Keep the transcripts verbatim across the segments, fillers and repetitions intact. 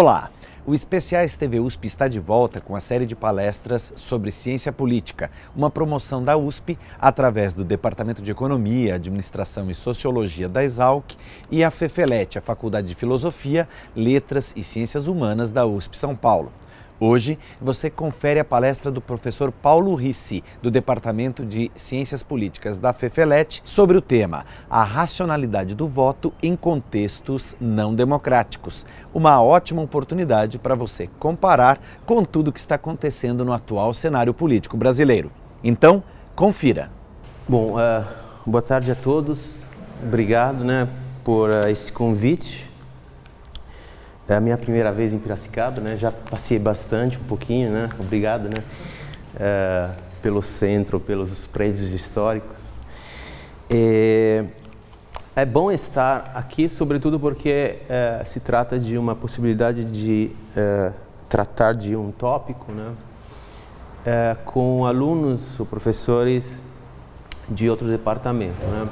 Olá! O Especiais T V U S P está de volta com a série de palestras sobre ciência política, uma promoção da U S P através do Departamento de Economia, Administração e Sociologia da ESALQ e a F F L C H, a Faculdade de Filosofia, Letras e Ciências Humanas da U S P São Paulo. Hoje, você confere a palestra do professor Paulo Ricci, do Departamento de Ciências Políticas da F F L C H, sobre o tema A Racionalidade do Voto em Contextos Não Democráticos. Uma ótima oportunidade para você comparar com tudo que está acontecendo no atual cenário político brasileiro. Então, confira! Bom, uh, boa tarde a todos. Obrigado, né, por uh, esse convite. É a minha primeira vez em Piracicaba, né? Já passei bastante, um pouquinho, né? Obrigado, né? É, pelo centro, pelos prédios históricos. É, é bom estar aqui, sobretudo porque é, se trata de uma possibilidade de é, tratar de um tópico, né? É, com alunos ou professores de outro departamento, né?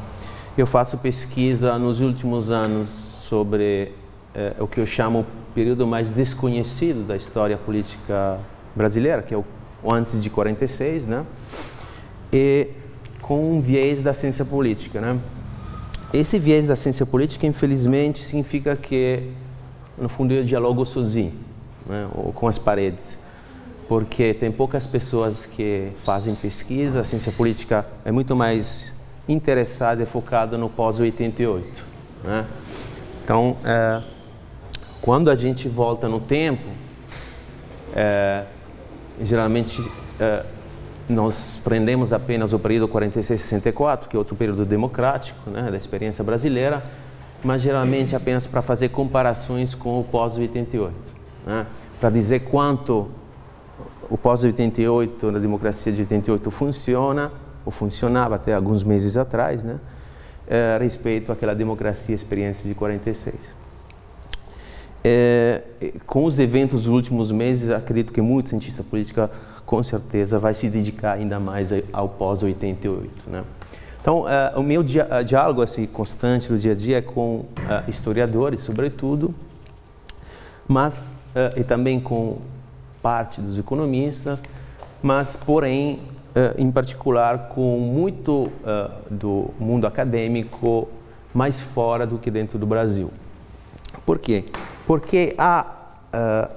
Eu faço pesquisa nos últimos anos sobre É, o que eu chamo o período mais desconhecido da história política brasileira, que é o, o antes de quarenta e seis, né? E com um viés da ciência política, né? Esse viés da ciência política, infelizmente, significa que, no fundo, eu dialogo sozinho, né? Ou com as paredes, porque tem poucas pessoas que fazem pesquisa. A ciência política é muito mais interessada e focada no pós oitenta e oito, né? Então, é, quando a gente volta no tempo, é, geralmente é, nós prendemos apenas o período quarenta e seis a sessenta e quatro, que é outro período democrático, né, da experiência brasileira, mas geralmente apenas para fazer comparações com o pós oitenta e oito, né, para dizer quanto o pós oitenta e oito, na democracia de oitenta e oito, funciona, ou funcionava até alguns meses atrás, né, a respeito àquela democracia e experiência de quarenta e seis. É, com os eventos dos últimos meses, acredito que muito cientista política, com certeza, vai se dedicar ainda mais ao pós oitenta e oito, né? Então, é, o meu di diálogo assim, constante no dia a dia é com é, historiadores, sobretudo, mas é, e também com parte dos economistas, mas, porém, é, em particular, com muito é, do mundo acadêmico mais fora do que dentro do Brasil. Por quê? Porque há, uh,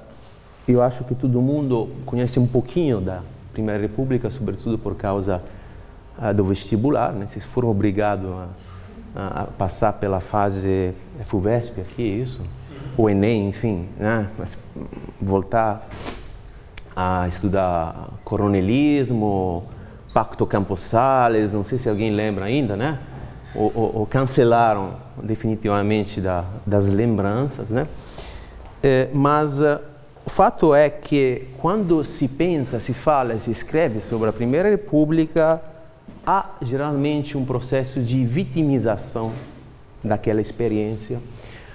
eu acho que todo mundo conhece um pouquinho da Primeira República, sobretudo por causa uh, do vestibular, né? Vocês foram obrigados a, a passar pela fase FUVESP aqui, isso? O Enem, enfim, né? Mas voltar a estudar coronelismo, pacto Campos Salles, não sei se alguém lembra ainda, né? Ou, ou, ou cancelaram definitivamente da, das lembranças, né? É, mas uh, o fato é que quando se pensa, se fala, se escreve sobre a Primeira República, há geralmente um processo de vitimização daquela experiência,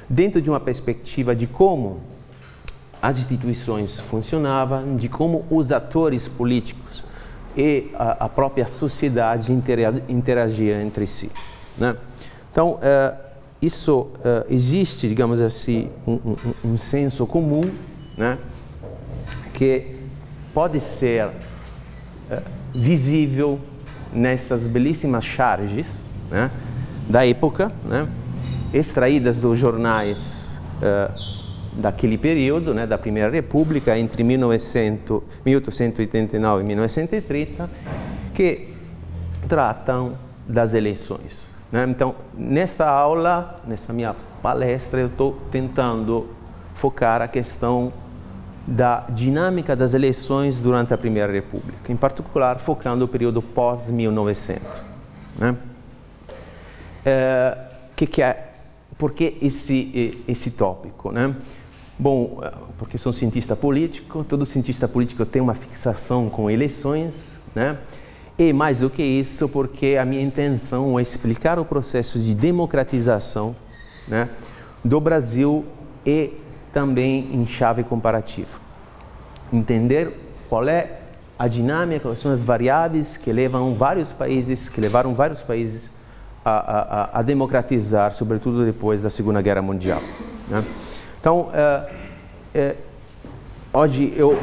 dentro de uma perspectiva de como as instituições funcionavam, de como os atores políticos e a, a própria sociedade interagia entre si, né? Então, uh, isso uh, existe, digamos assim, um, um, um senso comum, né, que pode ser uh, visível nessas belíssimas charges, né, da época, né, extraídas dos jornais uh, daquele período, né, da Primeira República, entre mil oitocentos e oitenta e nove e mil novecentos e trinta, que tratam das eleições. Então, nessa aula, nessa minha palestra, eu estou tentando focar a questão da dinâmica das eleições durante a Primeira República, em particular, focando o período pós mil e novecentos. Né? É, que que é, por que esse, esse tópico? Né? Bom, porque sou cientista político, todo cientista político tem uma fixação com eleições, né? E mais do que isso, porque a minha intenção é explicar o processo de democratização, né, do Brasil e também em chave comparativa. Entender qual é a dinâmica, quais são as variáveis que levam vários países, que levaram vários países a, a, a democratizar, sobretudo depois da Segunda Guerra Mundial, né? Então, uh, É, hoje eu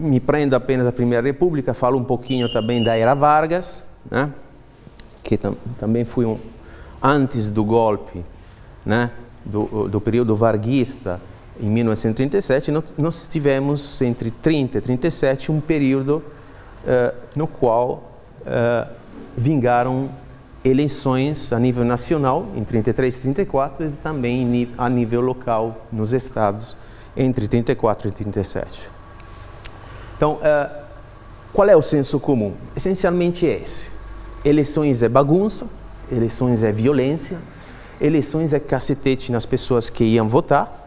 me prendo apenas à Primeira República, falo um pouquinho também da Era Vargas, né? Que tam, também foi um, antes do golpe, né? do, do período varguista, em mil novecentos e trinta e sete, nós, nós tivemos entre trinta e trinta e sete um período uh, no qual uh, vingaram eleições a nível nacional, em trinta e três e trinta e quatro, e também a nível local, nos estados, entre trinta e quatro e trinta e sete. Então, uh, qual é o senso comum? Essencialmente é esse. Eleições é bagunça, eleições é violência, eleições é cacetete nas pessoas que iam votar,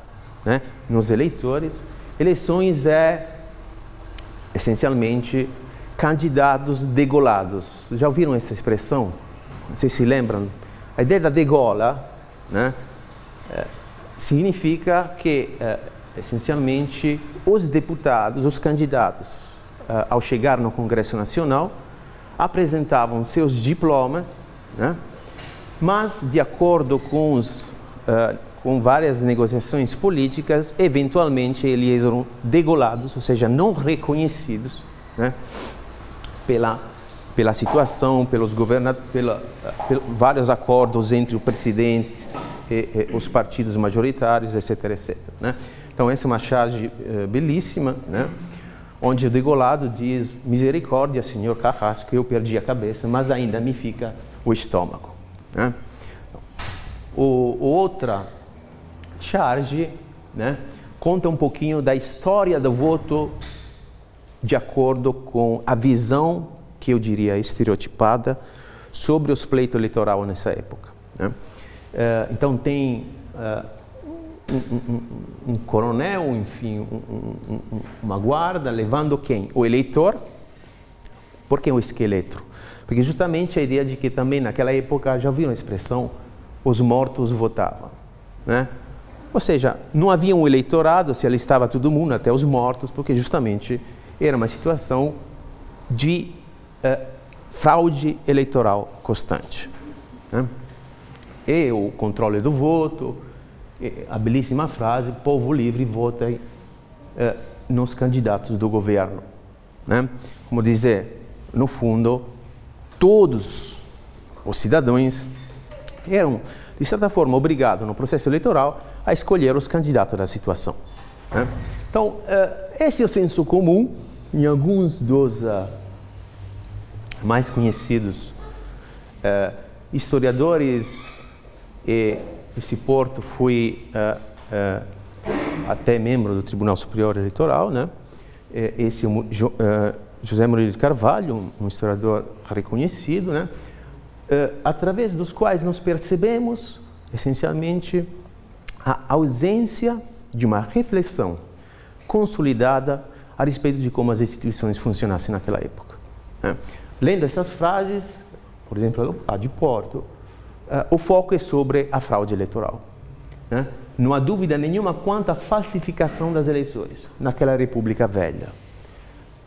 né, nos eleitores. Eleições é, essencialmente, candidatos degolados. Já ouviram essa expressão? Vocês se lembram? A ideia da degola, né, significa que, essencialmente, os deputados, os candidatos, ao chegar no Congresso Nacional, apresentavam seus diplomas, né, mas, de acordo com, os, com várias negociações políticas, eventualmente eles eram degolados, ou seja, não reconhecidos, né, pela... pela situação, pelos governos, pela, pela, vários acordos entre o presidente e, e os partidos majoritários, etcétera, etcétera, né? Então, essa é uma charge eh, belíssima, né? Onde o degolado diz: misericórdia, senhor Carrasco, eu perdi a cabeça, mas ainda me fica o estômago, né? O, outra charge, né, conta um pouquinho da história do voto de acordo com a visão que eu diria estereotipada sobre os pleitos eleitoral nessa época, né? Então tem uh, um, um, um coronel, enfim, um, um, uma guarda levando quem? O eleitor. Por que o esqueleto? Porque justamente a ideia de que também naquela época, já viram a expressão, os mortos votavam, né? Ou seja, não havia um eleitorado, se alistava todo mundo, até os mortos, porque justamente era uma situação de Uh, fraude eleitoral constante, né? E o controle do voto, a belíssima frase, povo livre vota uh, nos candidatos do governo, né? Como dizer, no fundo, todos os cidadãos eram, de certa forma, obrigados no processo eleitoral a escolher os candidatos da situação, né? Então, uh, esse é o senso comum em alguns dos... Uh, mais conhecidos eh, historiadores, e esse Porto foi eh, eh, até membro do Tribunal Superior Eleitoral, né? Esse jo, eh, José Murilo de Carvalho, um historiador reconhecido, né? Eh, através dos quais nós percebemos, essencialmente, a ausência de uma reflexão consolidada a respeito de como as instituições funcionassem naquela época, né? Lendo essas frases, por exemplo, a de Porto, uh, o foco é sobre a fraude eleitoral, né? Não há dúvida nenhuma quanto à falsificação das eleições naquela República Velha.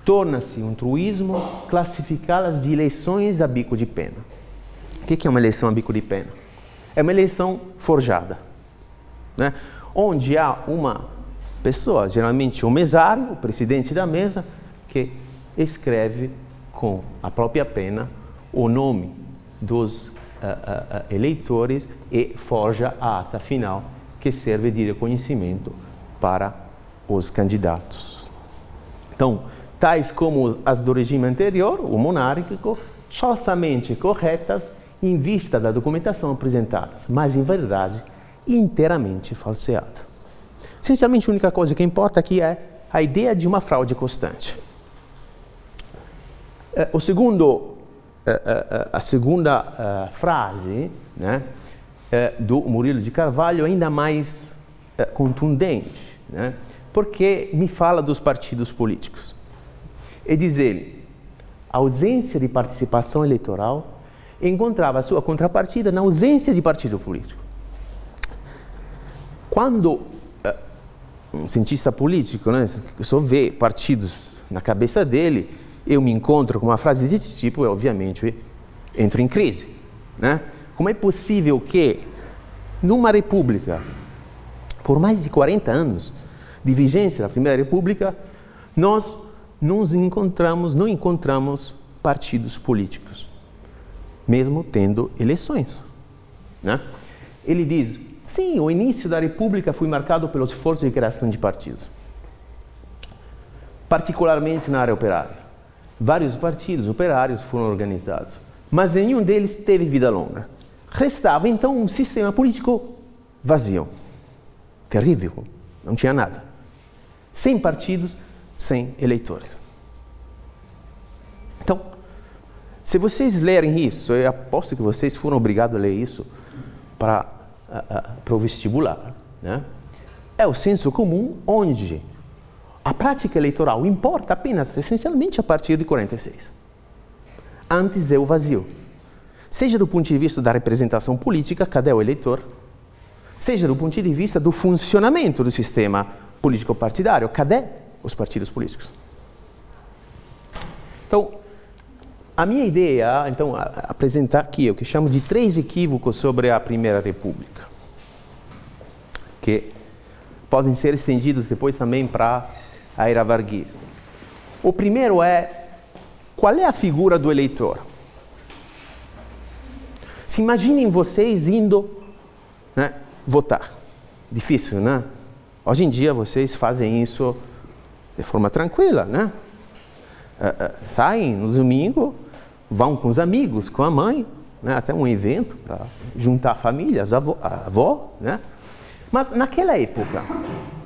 Torna-se um truísmo classificá-las de eleições a bico de pena. O que é uma eleição a bico de pena? É uma eleição forjada, né? Onde há uma pessoa, geralmente um mesário, o presidente da mesa, que escreve com a própria pena o nome dos uh, uh, eleitores e forja a ata final, que serve de reconhecimento para os candidatos. Então, tais como as do regime anterior, o monárquico, falsamente corretas em vista da documentação apresentada, mas em verdade inteiramente falseada. Essencialmente, a única coisa que importa aqui é a ideia de uma fraude constante. O segundo, a segunda frase, né, do Murilo de Carvalho é ainda mais contundente, né, porque me fala dos partidos políticos. E diz ele: a ausência de participação eleitoral encontrava sua contrapartida na ausência de partido político. Quando um cientista político, né, só vê partidos na cabeça dele, eu me encontro com uma frase desse tipo, eu obviamente entro em crise, né? Como é possível que, numa república, por mais de quarenta anos, de vigência da Primeira República, nós não encontramos, não encontramos partidos políticos, mesmo tendo eleições, né? Ele diz, sim, o início da República foi marcado pelo esforço de criação de partidos, particularmente na área operária. Vários partidos operários foram organizados, mas nenhum deles teve vida longa. Restava, então, um sistema político vazio, terrível, não tinha nada. Sem partidos, sem eleitores. Então, se vocês lerem isso, eu aposto que vocês foram obrigados a ler isso para para o vestibular, né? É o senso comum onde a prática eleitoral importa apenas, essencialmente, a partir de quarenta e seis. Antes é o vazio. Seja do ponto de vista da representação política, cadê o eleitor? Seja do ponto de vista do funcionamento do sistema político-partidário, cadê os partidos políticos? Então, a minha ideia, então, a, a apresentar aqui o que chamo de três equívocos sobre a Primeira República, que podem ser estendidos depois também para a era varguista. O primeiro é, qual é a figura do eleitor? Se imaginem vocês indo, né, votar. Difícil, né? Hoje em dia vocês fazem isso de forma tranquila, né? Uh, uh, saem no domingo, vão com os amigos, com a mãe, né, até um evento para juntar a família, as avó, a avó, né? Mas naquela época,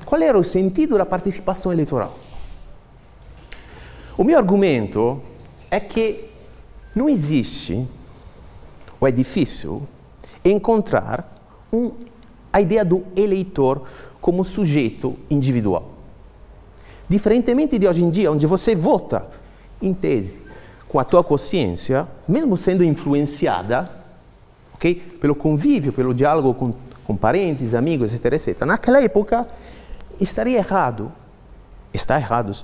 qual era o sentido da participação eleitoral? O meu argumento é que não existe, ou é difícil, encontrar um, a ideia do eleitor como sujeito individual. Diferentemente de hoje em dia, onde você vota, em tese, com a tua consciência, mesmo sendo influenciada, okay, pelo convívio, pelo diálogo com, com parentes, amigos, etcétera, etcétera. Naquela época, estaria errado, está errado,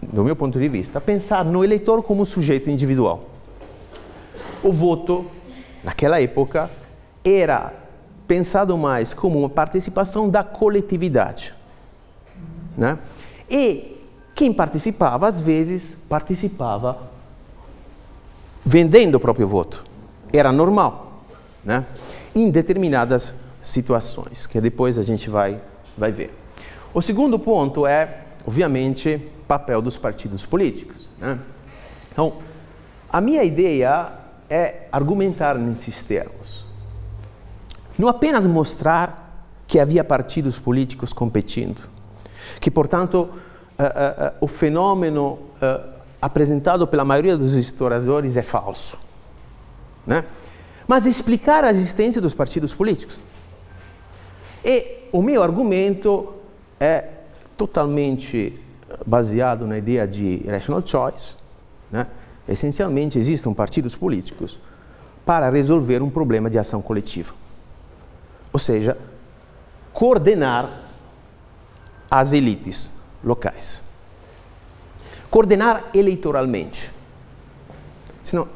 do meu ponto de vista, pensar no eleitor como sujeito individual. O voto, naquela época, era pensado mais como uma participação da coletividade, né? E quem participava, às vezes, participava vendendo o próprio voto. Era normal, né? Em determinadas situações, que depois a gente vai, vai ver. O segundo ponto é, obviamente, o papel dos partidos políticos, né? Então, a minha ideia é argumentar nesses termos. Não apenas mostrar que havia partidos políticos competindo, que, portanto, uh, uh, uh, o fenômeno uh, apresentado pela maioria dos historiadores é falso, né? Mas explicar a existência dos partidos políticos. E o meu argumento é totalmente baseado na ideia de rational choice, né? Essencialmente, existem partidos políticos para resolver um problema de ação coletiva. Ou seja, coordenar as elites locais. Coordenar eleitoralmente. Senão,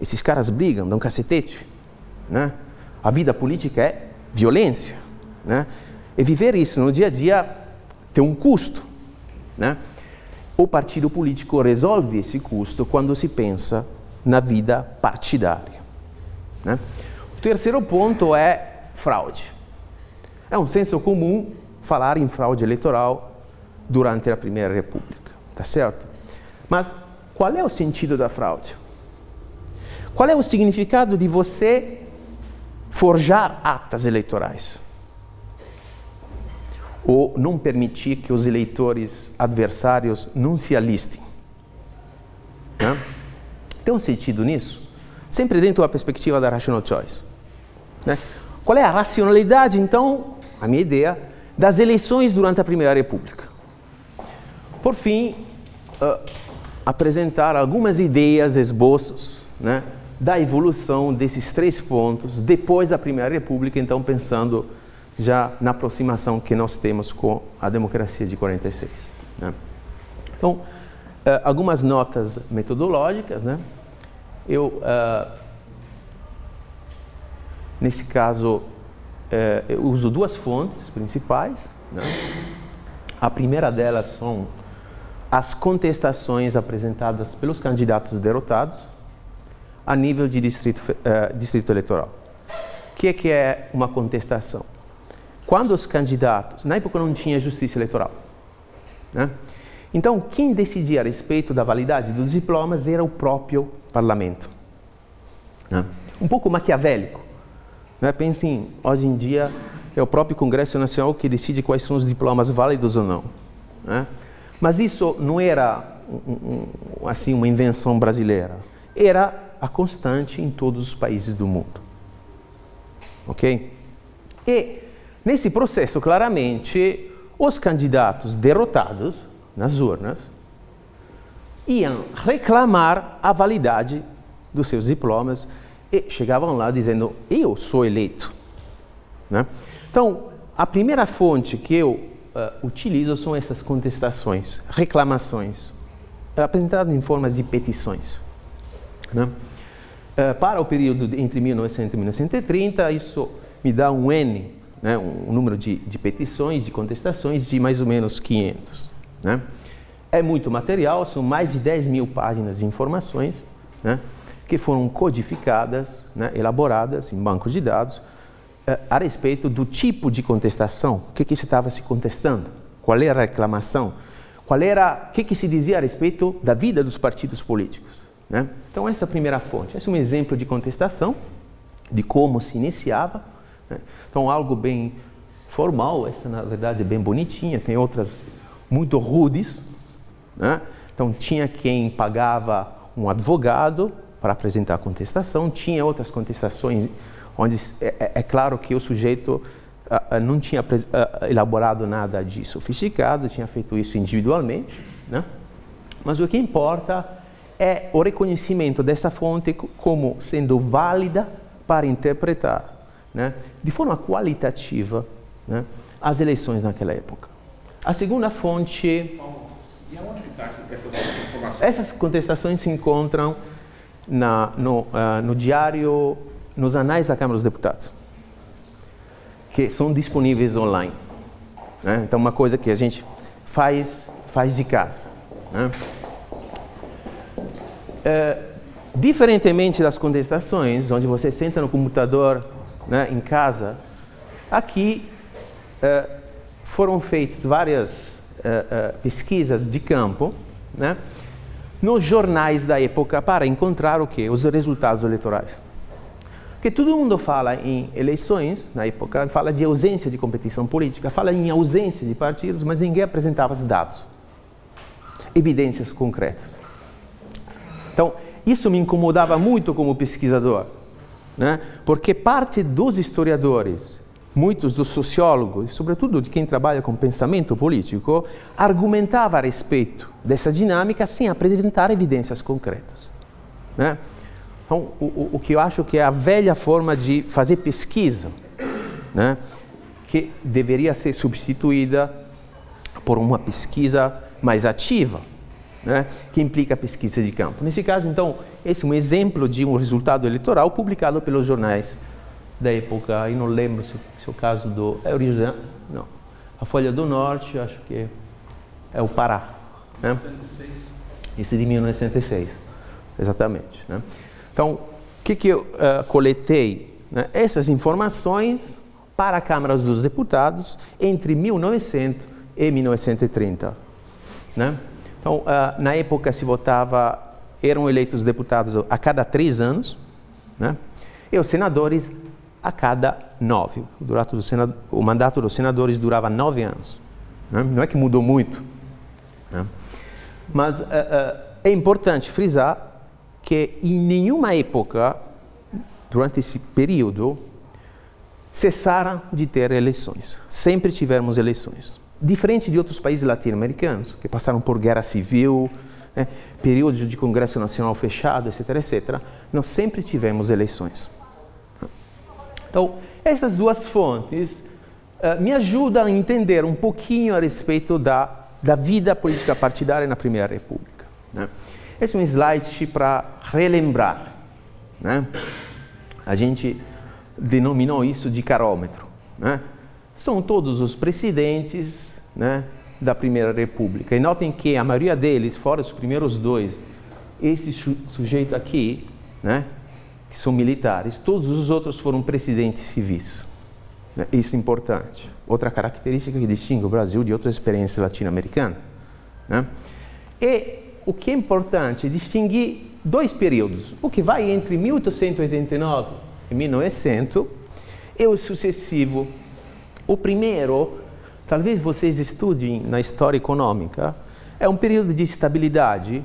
esses caras brigam, dão cacetete, né? A vida política é violência, né? E viver isso no dia a dia tem um custo, né? O partido político resolve esse custo quando se pensa na vida partidária, né? O terceiro ponto é fraude. É um senso comum falar em fraude eleitoral durante a Primeira República, tá certo? Mas qual é o sentido da fraude? Qual é o significado de você forjar atas eleitorais? Ou não permitir que os eleitores adversários não se alistem, né? Tem um sentido nisso? Sempre dentro da perspectiva da rational choice, né? Qual é a racionalidade, então, a minha ideia, das eleições durante a Primeira República? Por fim, uh, apresentar algumas ideias, esboços, né, da evolução desses três pontos depois da Primeira República, então pensando já na aproximação que nós temos com a democracia de quarenta e seis, né? Então, uh, algumas notas metodológicas, né? Eu, uh, nesse caso, Uh, eu uso duas fontes principais, né? A primeira delas são as contestações apresentadas pelos candidatos derrotados a nível de distrito, uh, distrito eleitoral. O que é que é uma contestação? Quando os candidatos... Na época não tinha justiça eleitoral, né? Então, quem decidia a respeito da validade dos diplomas era o próprio parlamento, né? Um pouco maquiavélico, né? Pensem, hoje em dia é o próprio Congresso Nacional que decide quais são os diplomas válidos ou não, né? Mas isso não era um, um, assim, uma invenção brasileira. Era a constante em todos os países do mundo. Ok? E, nesse processo, claramente, os candidatos derrotados nas urnas iam reclamar a validade dos seus diplomas e chegavam lá dizendo, eu sou eleito, né? Então, a primeira fonte que eu Uh, utilizo são essas contestações, reclamações, apresentadas em formas de petições, né? Uh, para o período de, entre mil e novecentos e mil novecentos e trinta, isso me dá um N, né? um, um número de, de petições, de contestações, de mais ou menos quinhentas. Né? É muito material, são mais de dez mil páginas de informações, né? que foram codificadas, né? elaboradas em bancos de dados, a respeito do tipo de contestação, o que que se estava se contestando, qual era a reclamação, qual era, o que que se dizia a respeito da vida dos partidos políticos, né? Então essa é a primeira fonte, esse é um exemplo de contestação, de como se iniciava, né? Então algo bem formal, essa na verdade é bem bonitinha, tem outras muito rudes, né? Então tinha quem pagava um advogado para apresentar a contestação, tinha outras contestações onde é claro que o sujeito não tinha elaborado nada de sofisticado, tinha feito isso individualmente, né? Mas o que importa é o reconhecimento dessa fonte como sendo válida para interpretar, né? de forma qualitativa, né? as eleições naquela época. A segunda fonte... E aonde está essas informações? Essas contestações se encontram na, no, uh, no diário... nos anais da Câmara dos Deputados, que são disponíveis online, né? Então, uma coisa que a gente faz, faz de casa, né? É, diferentemente das contestações, onde você senta no computador, né, em casa, aqui é, foram feitas várias é, é, pesquisas de campo, né, nos jornais da época para encontrar o quê? Os resultados eleitorais. Porque todo mundo fala em eleições, na época, fala de ausência de competição política, fala em ausência de partidos, mas ninguém apresentava os dados, evidências concretas. Então, isso me incomodava muito como pesquisador, né? porque parte dos historiadores, muitos dos sociólogos, sobretudo de quem trabalha com pensamento político, argumentava a respeito dessa dinâmica sem apresentar evidências concretas, né? Então, o, o que eu acho que é a velha forma de fazer pesquisa, né? que deveria ser substituída por uma pesquisa mais ativa, né? que implica a pesquisa de campo. Nesse caso, então, esse é um exemplo de um resultado eleitoral publicado pelos jornais da época. Eu não lembro se, se é o caso do... É o Rio Grande... Não. A Folha do Norte, acho que é o Pará, né? mil novecentos e seis. Esse de mil novecentos e seis, exatamente, né? Então, o que, que eu uh, coletei? Né? Essas informações para a Câmara dos Deputados entre mil e novecentos e mil novecentos e trinta. Né? Então, uh, na época se votava, eram eleitos deputados a cada três anos, né? e os senadores a cada nove. O, durato do senado, o mandato dos senadores durava nove anos. Né? Não é que mudou muito, né? mas uh, uh, é importante frisar que em nenhuma época, durante esse período, cessaram de ter eleições. Sempre tivemos eleições. Diferente de outros países latino-americanos, que passaram por guerra civil, né, período de Congresso Nacional fechado, etcétera, etcétera, nós sempre tivemos eleições. Então, essas duas fontes uh, me ajudam a entender um pouquinho a respeito da, da vida política partidária na Primeira República, né? Esse é um slide para relembrar, né? A gente denominou isso de carômetro, né? São todos os presidentes, né? da Primeira República. E notem que a maioria deles, fora os primeiros dois, esse sujeito aqui, né, que são militares, todos os outros foram presidentes civis. Isso é importante. Outra característica que distingue o Brasil de outras experiências latino-americanas, né? E o que é importante é distinguir dois períodos, o que vai entre mil oitocentos e oitenta e nove e mil e novecentos e o sucessivo. O primeiro, talvez vocês estudem na história econômica, é um período de estabilidade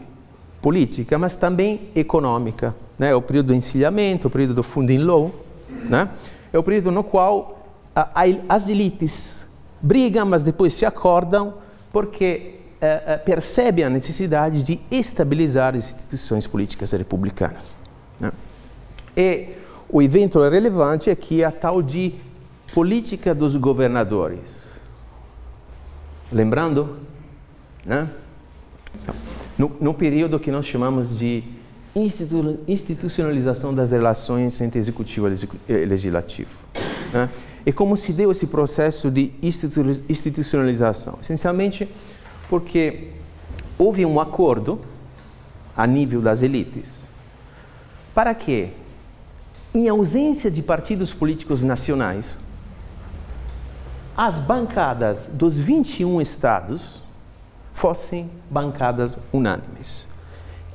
política, mas também econômica, né? É o período do encilhamento, o período do funding law, né? É o período no qual as elites brigam, mas depois se acordam porque eh, percebem a necessidade de estabilizar as instituições políticas republicanas, né? E o evento relevante é que a tal de política dos governadores. Lembrando, né? No, no período que nós chamamos de institu institucionalização das relações entre executivo e legislativo, né? E como se deu esse processo de institucionalização? Essencialmente porque houve um acordo a nível das elites para que, em ausência de partidos políticos nacionais, as bancadas dos vinte e um estados fossem bancadas unânimes.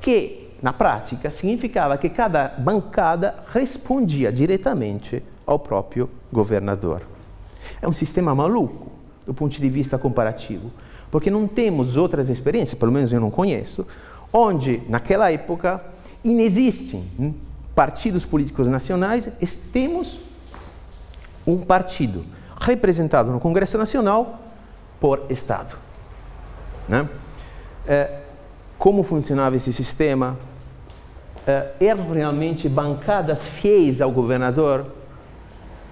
Que, na prática, significava que cada bancada respondia diretamente ao próprio governador. É um sistema maluco do ponto de vista comparativo, porque não temos outras experiências, pelo menos eu não conheço, onde naquela época inexistem partidos políticos nacionais, temos um partido representado no Congresso Nacional por Estado, né? É, como funcionava esse sistema? É, eram realmente bancadas fiéis ao governador?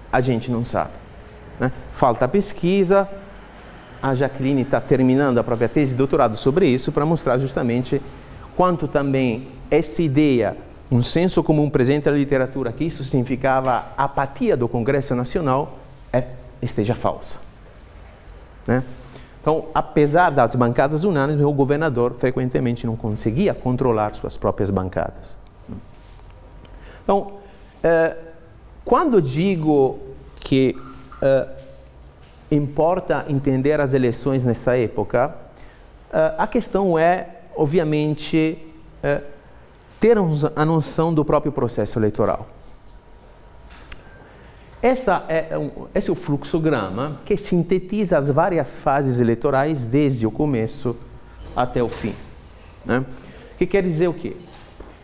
A gente não sabe, né? Falta a pesquisa. A Jacqueline está terminando a própria tese de doutorado sobre isso para mostrar justamente quanto também essa ideia, um senso comum presente na literatura, que isso significava a apatia do Congresso Nacional, é, esteja falsa, né? Então, apesar das bancadas unânimes, o governador frequentemente não conseguia controlar suas próprias bancadas. Então, é, quando digo que uh, importa entender as eleições nessa época, uh, a questão é, obviamente, uh, ter a noção do próprio processo eleitoral. Essa é um, esse é o fluxograma que sintetiza as várias fases eleitorais desde o começo até o fim, né? Que quer dizer o quê?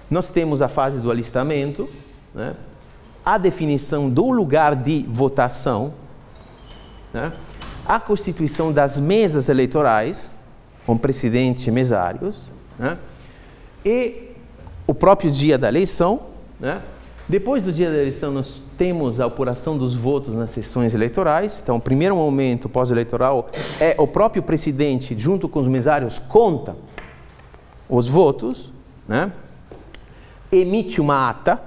Nós temos a fase do alistamento, né? A definição do lugar de votação, né? A constituição das mesas eleitorais, com presidente e mesários, né? E o próprio dia da eleição, né? Depois do dia da eleição, nós temos a apuração dos votos nas sessões eleitorais. Então, o primeiro momento pós-eleitoral é o próprio presidente, junto com os mesários, conta os votos, né? Emite uma ata,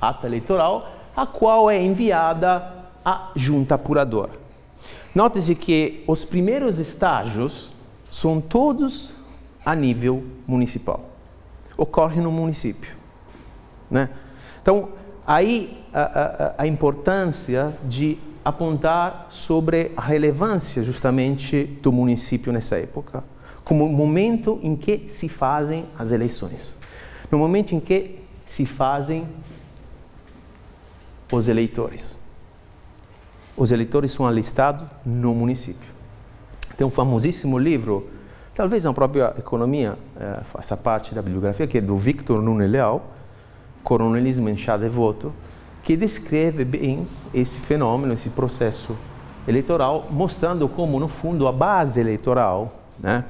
ata eleitoral, a qual é enviada à junta apuradora. Note-se que os primeiros estágios são todos a nível municipal. Ocorre no município, né? Então, aí a, a, a importância de apontar sobre a relevância justamente do município nessa época, como o momento em que se fazem as eleições, no momento em que se fazem os eleitores. Os eleitores são alistados no município. Tem um famosíssimo livro, talvez na própria economia, essa parte da bibliografia, que é do Victor Nunes Leal, Coronelismo, enxada e voto, que descreve bem esse fenômeno, esse processo eleitoral, mostrando como, no fundo, a base eleitoral, né,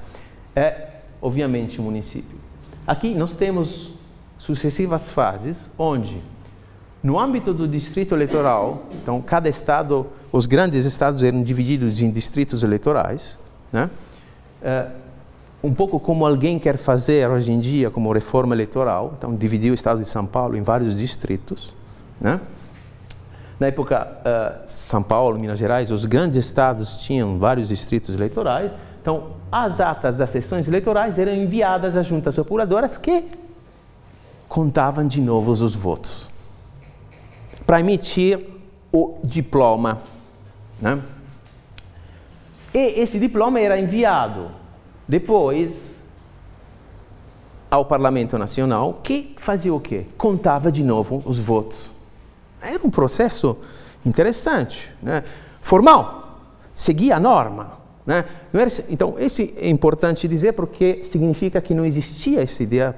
é, obviamente, o município. Aqui nós temos sucessivas fases, onde no âmbito do distrito eleitoral, então cada estado, os grandes estados eram divididos em distritos eleitorais, né? É, um pouco como alguém quer fazer hoje em dia, como reforma eleitoral, então dividiu o estado de São Paulo em vários distritos, né? Na época, uh, São Paulo, Minas Gerais, os grandes estados tinham vários distritos eleitorais, Então, as atas das sessões eleitorais eram enviadas às juntas apuradoras que contavam de novo os votos para emitir o diploma, né? E esse diploma era enviado depois ao Parlamento Nacional, que fazia o quê? Contava de novo os votos. Era um processo interessante, né? Formal, seguia a norma, né? Não era, então, esse é importante dizer porque significa que não existia essa ideia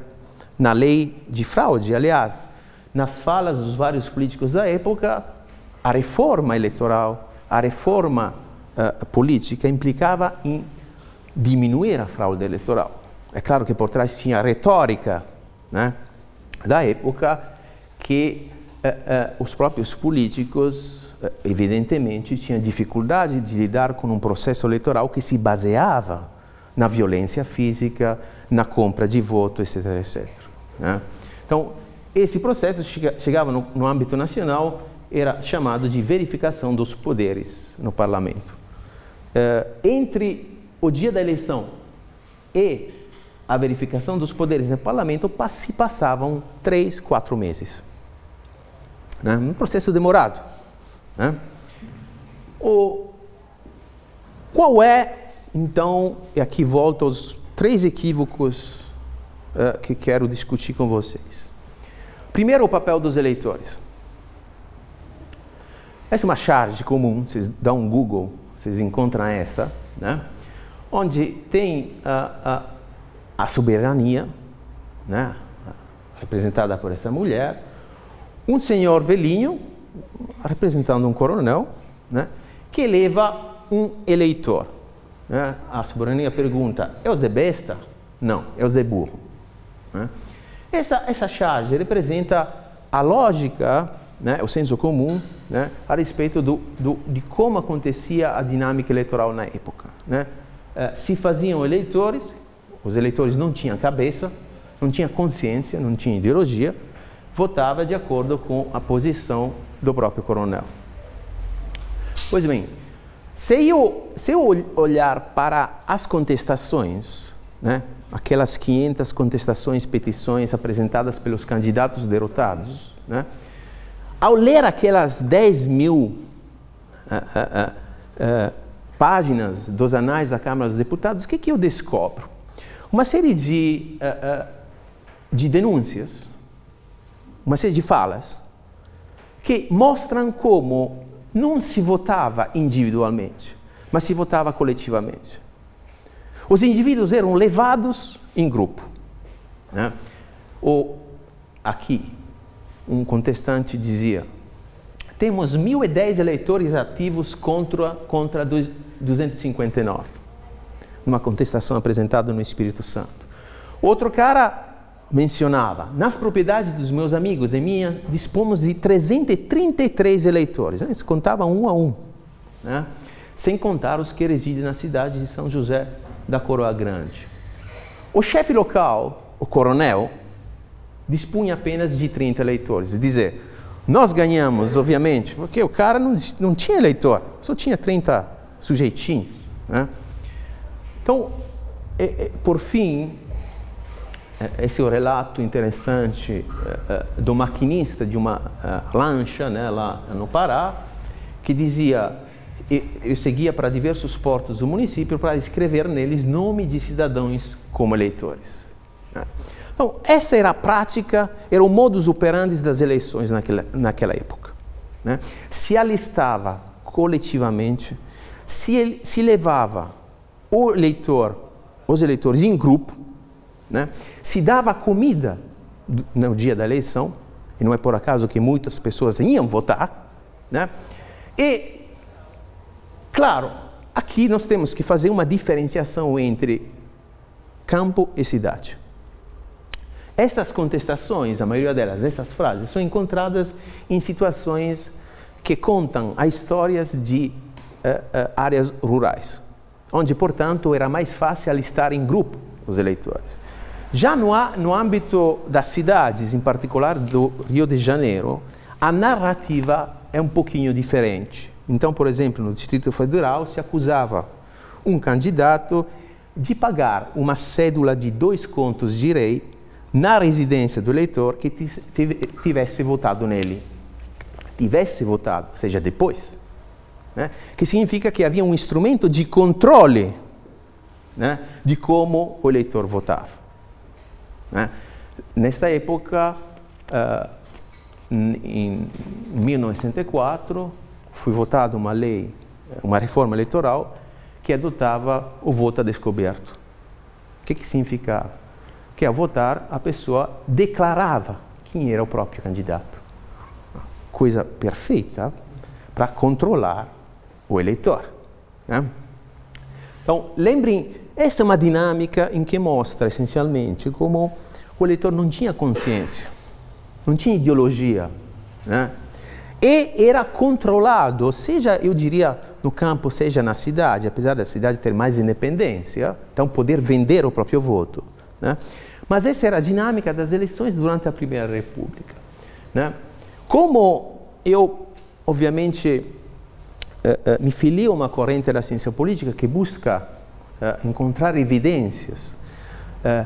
na lei de fraude. Aliás, nas falas dos vários políticos da época, a reforma eleitoral, a reforma uh, política implicava em diminuir a fraude eleitoral. É claro que por trás tinha a retórica, né, da época, que uh, uh, os próprios políticos, uh, evidentemente, tinham dificuldade de lidar com um processo eleitoral que se baseava na violência física, na compra de voto, etcétera, etcétera, né? Então, esse processo chegava no, no âmbito nacional, era chamado de verificação dos poderes no parlamento. Uh, entre o dia da eleição e a verificação dos poderes no parlamento se passavam três, quatro meses, né? Um processo demorado, né? O... Qual é, então, e aqui volto aos três equívocos uh, que quero discutir com vocês. Primeiro, o papel dos eleitores. Essa é uma charge comum, vocês dão um Google, vocês encontram essa, né? Onde tem a, a, a soberania, né? Representada por essa mulher, um senhor velhinho, representando um coronel, né? Que leva um eleitor, né? A soberania pergunta, é o Zé besta? Não, é o Zé burro, né? Essa, essa charge representa a lógica, né, o senso comum, né, a respeito do, do, de como acontecia a dinâmica eleitoral na época, né? Uh, se faziam eleitores, os eleitores não tinham cabeça, não tinham consciência, não tinham ideologia, votava de acordo com a posição do próprio coronel. Pois bem, se eu, se eu olhar para as contestações, né, aquelas quinhentas contestações, petições apresentadas pelos candidatos derrotados, né? Ao ler aquelas dez mil uh, uh, uh, páginas dos anais da Câmara dos Deputados, o que, que eu descobro? Uma série de, uh, uh, de denúncias, uma série de falas, que mostram como não se votava individualmente, mas se votava coletivamente. Os indivíduos eram levados em grupo, né? Ou, aqui, um contestante dizia, temos mil e dez eleitores ativos contra, contra duzentos e cinquenta e nove, numa contestação apresentada no Espírito Santo. Outro cara mencionava, nas propriedades dos meus amigos e minha, dispomos de trezentos e trinta e três eleitores, né? Eles contavam um a um, né? Sem contar os que residem na cidade de São José da Coroa Grande. O chefe local, o coronel, dispunha apenas de trinta eleitores. Dizer, nós ganhamos, obviamente, porque o cara não, não tinha eleitor, só tinha trinta sujeitinhos, né? Então, é, é, por fim, é, esse é o relato interessante é, é, do maquinista de uma é, lancha, né, lá no Pará, que dizia, eu seguia para diversos portos do município para escrever neles nome de cidadãos como eleitores, né? Então, essa era a prática, era o modus operandi das eleições naquela, naquela época, né? Se alistava coletivamente, se, ele, se levava o eleitor, os eleitores em grupo, né? Se dava comida no dia da eleição, e não é por acaso que muitas pessoas iam votar, né? E, claro, aqui nós temos que fazer uma diferenciação entre campo e cidade. Essas contestações, a maioria delas, essas frases, são encontradas em situações que contam as histórias de uh, uh, áreas rurais, onde, portanto, era mais fácil alistar em grupo os eleitores. Já no, no âmbito das cidades, em particular do Rio de Janeiro, a narrativa é um pouquinho diferente. Então, por exemplo, no Distrito Federal se acusava um candidato de pagar uma cédula de dois contos de rei na residência do eleitor que tivesse votado nele. Tivesse votado, ou seja, depois. Né? Que significa que havia um instrumento de controle, né, de como o eleitor votava. Né? Nessa época, uh, em mil novecentos e sessenta e quatro, foi votada uma lei, uma reforma eleitoral, que adotava o voto a descoberto. O que, que significava? Que ao votar, a pessoa declarava quem era o próprio candidato. Coisa perfeita para controlar o eleitor. Né? Então, lembrem, essa é uma dinâmica em que mostra, essencialmente, como o eleitor não tinha consciência, não tinha ideologia, né? E era controlado, seja, eu diria, no campo, seja na cidade, apesar da cidade ter mais independência, então poder vender o próprio voto. Né? Mas essa era a dinâmica das eleições durante a Primeira República. Né? Como eu, obviamente, eh, me filio a uma corrente da ciência política que busca eh, encontrar evidências eh,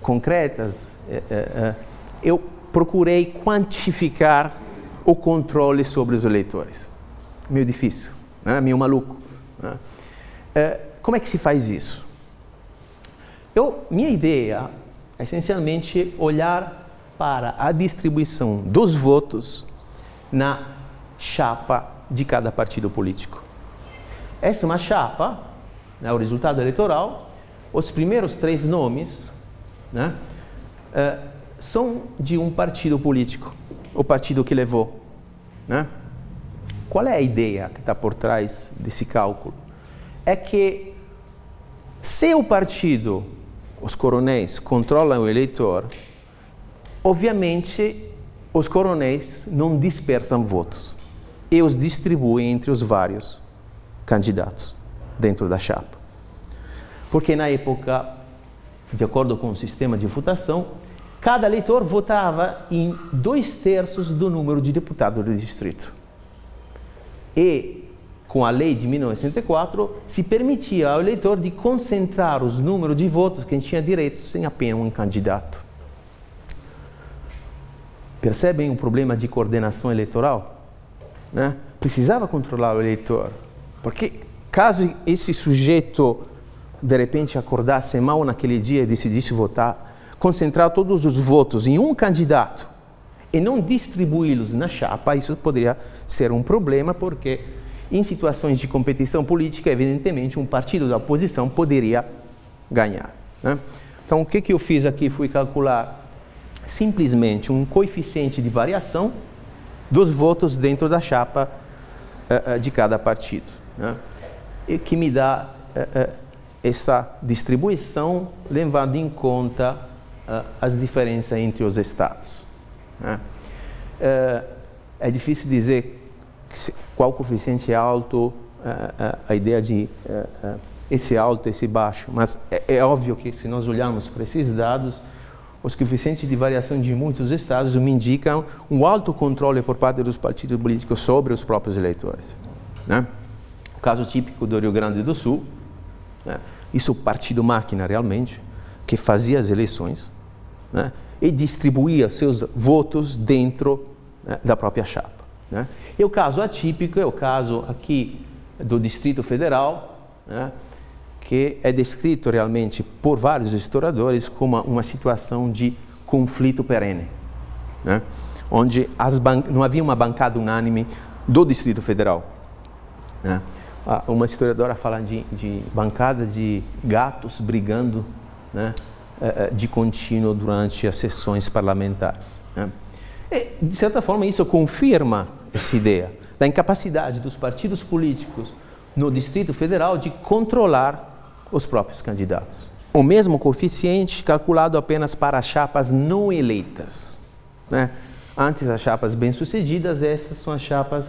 concretas, eh, eh, eu procurei quantificar o controle sobre os eleitores. Meio difícil, né? Meio maluco. Né? É, como é que se faz isso? Eu, minha ideia é essencialmente olhar para a distribuição dos votos na chapa de cada partido político. Essa é uma chapa, né, o resultado eleitoral, os primeiros três nomes, né, é, são de um partido político. O partido que levou, né? Qual é a ideia que está por trás desse cálculo? É que se o partido, os coronéis, controlam o eleitor, obviamente os coronéis não dispersam votos e os distribuem entre os vários candidatos dentro da chapa. Porque na época, de acordo com o sistema de votação, cada eleitor votava em dois terços do número de deputados do distrito. E, com a lei de mil novecentos e sessenta e quatro, se permitia ao eleitor de concentrar os números de votos que tinha direito em apenas um candidato. Percebem o problema de coordenação eleitoral? Né? Precisava controlar o eleitor, porque caso esse sujeito, de repente, acordasse mal naquele dia e decidisse votar, concentrar todos os votos em um candidato e não distribuí-los na chapa, isso poderia ser um problema, porque em situações de competição política, evidentemente, um partido da oposição poderia ganhar. Né? Então, o que, que eu fiz aqui foi calcular simplesmente um coeficiente de variação dos votos dentro da chapa uh, uh, de cada partido, né? E que me dá uh, uh, essa distribuição levando em conta as diferenças entre os estados. Né? É difícil dizer qual coeficiente é alto, a ideia de esse alto, esse baixo, mas é óbvio que se nós olharmos para esses dados, os coeficientes de variação de muitos estados me indicam um alto controle por parte dos partidos políticos sobre os próprios eleitores. Né? O caso típico do Rio Grande do Sul, né? Isso partido máquina realmente, que fazia as eleições, né, e distribuía seus votos dentro, né, da própria chapa. Né? E o caso atípico é o caso aqui do Distrito Federal, né, que é descrito realmente por vários historiadores como uma situação de conflito perene, né, onde as não havia uma bancada unânime do Distrito Federal. Né? Ah, uma historiadora fala de, de bancada de gatos brigando, né, de contínuo durante as sessões parlamentares. Né? E, de certa forma, isso confirma essa ideia da incapacidade dos partidos políticos no Distrito Federal de controlar os próprios candidatos. O mesmo coeficiente calculado apenas para as chapas não eleitas. Né? Antes as chapas bem-sucedidas, essas são as chapas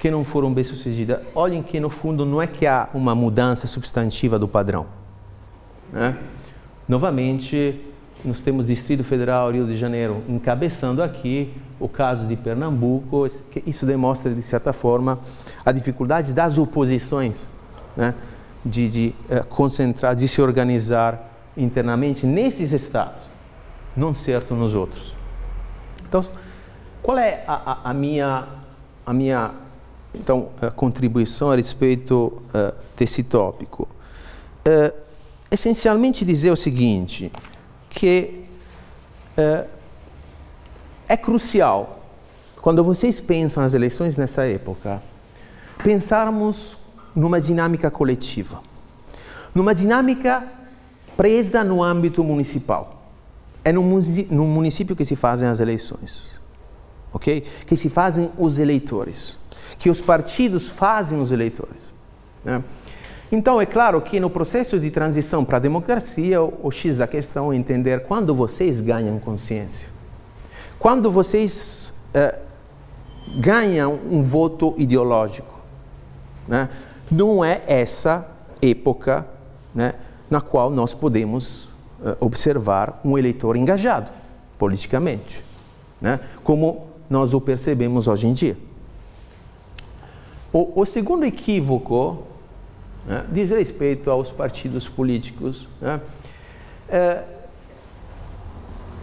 que não foram bem-sucedidas. Olhem que, no fundo, não é que há uma mudança substantiva do padrão. Né? Novamente, nós temos Distrito Federal, Rio de Janeiro, encabeçando aqui o caso de Pernambuco, que isso demonstra, de certa forma, a dificuldade das oposições, né, de, de uh, concentrar, de se organizar internamente nesses estados, não certo nos outros. Então, qual é a, a, a minha, a minha então, a contribuição a respeito uh, desse tópico? Uh, essencialmente dizer o seguinte, que uh, é crucial, quando vocês pensam nas eleições nessa época, pensarmos numa dinâmica coletiva, numa dinâmica presa no âmbito municipal. É no município que se fazem as eleições, ok? Que se fazem os eleitores, que os partidos fazem os eleitores, né? Então, é claro que no processo de transição para a democracia, o X da questão é entender quando vocês ganham consciência, quando vocês eh, ganham um voto ideológico, né? Não é essa época, né, na qual nós podemos eh, observar um eleitor engajado politicamente, né, como nós o percebemos hoje em dia. O, o segundo equívoco, né, diz respeito aos partidos políticos, né, é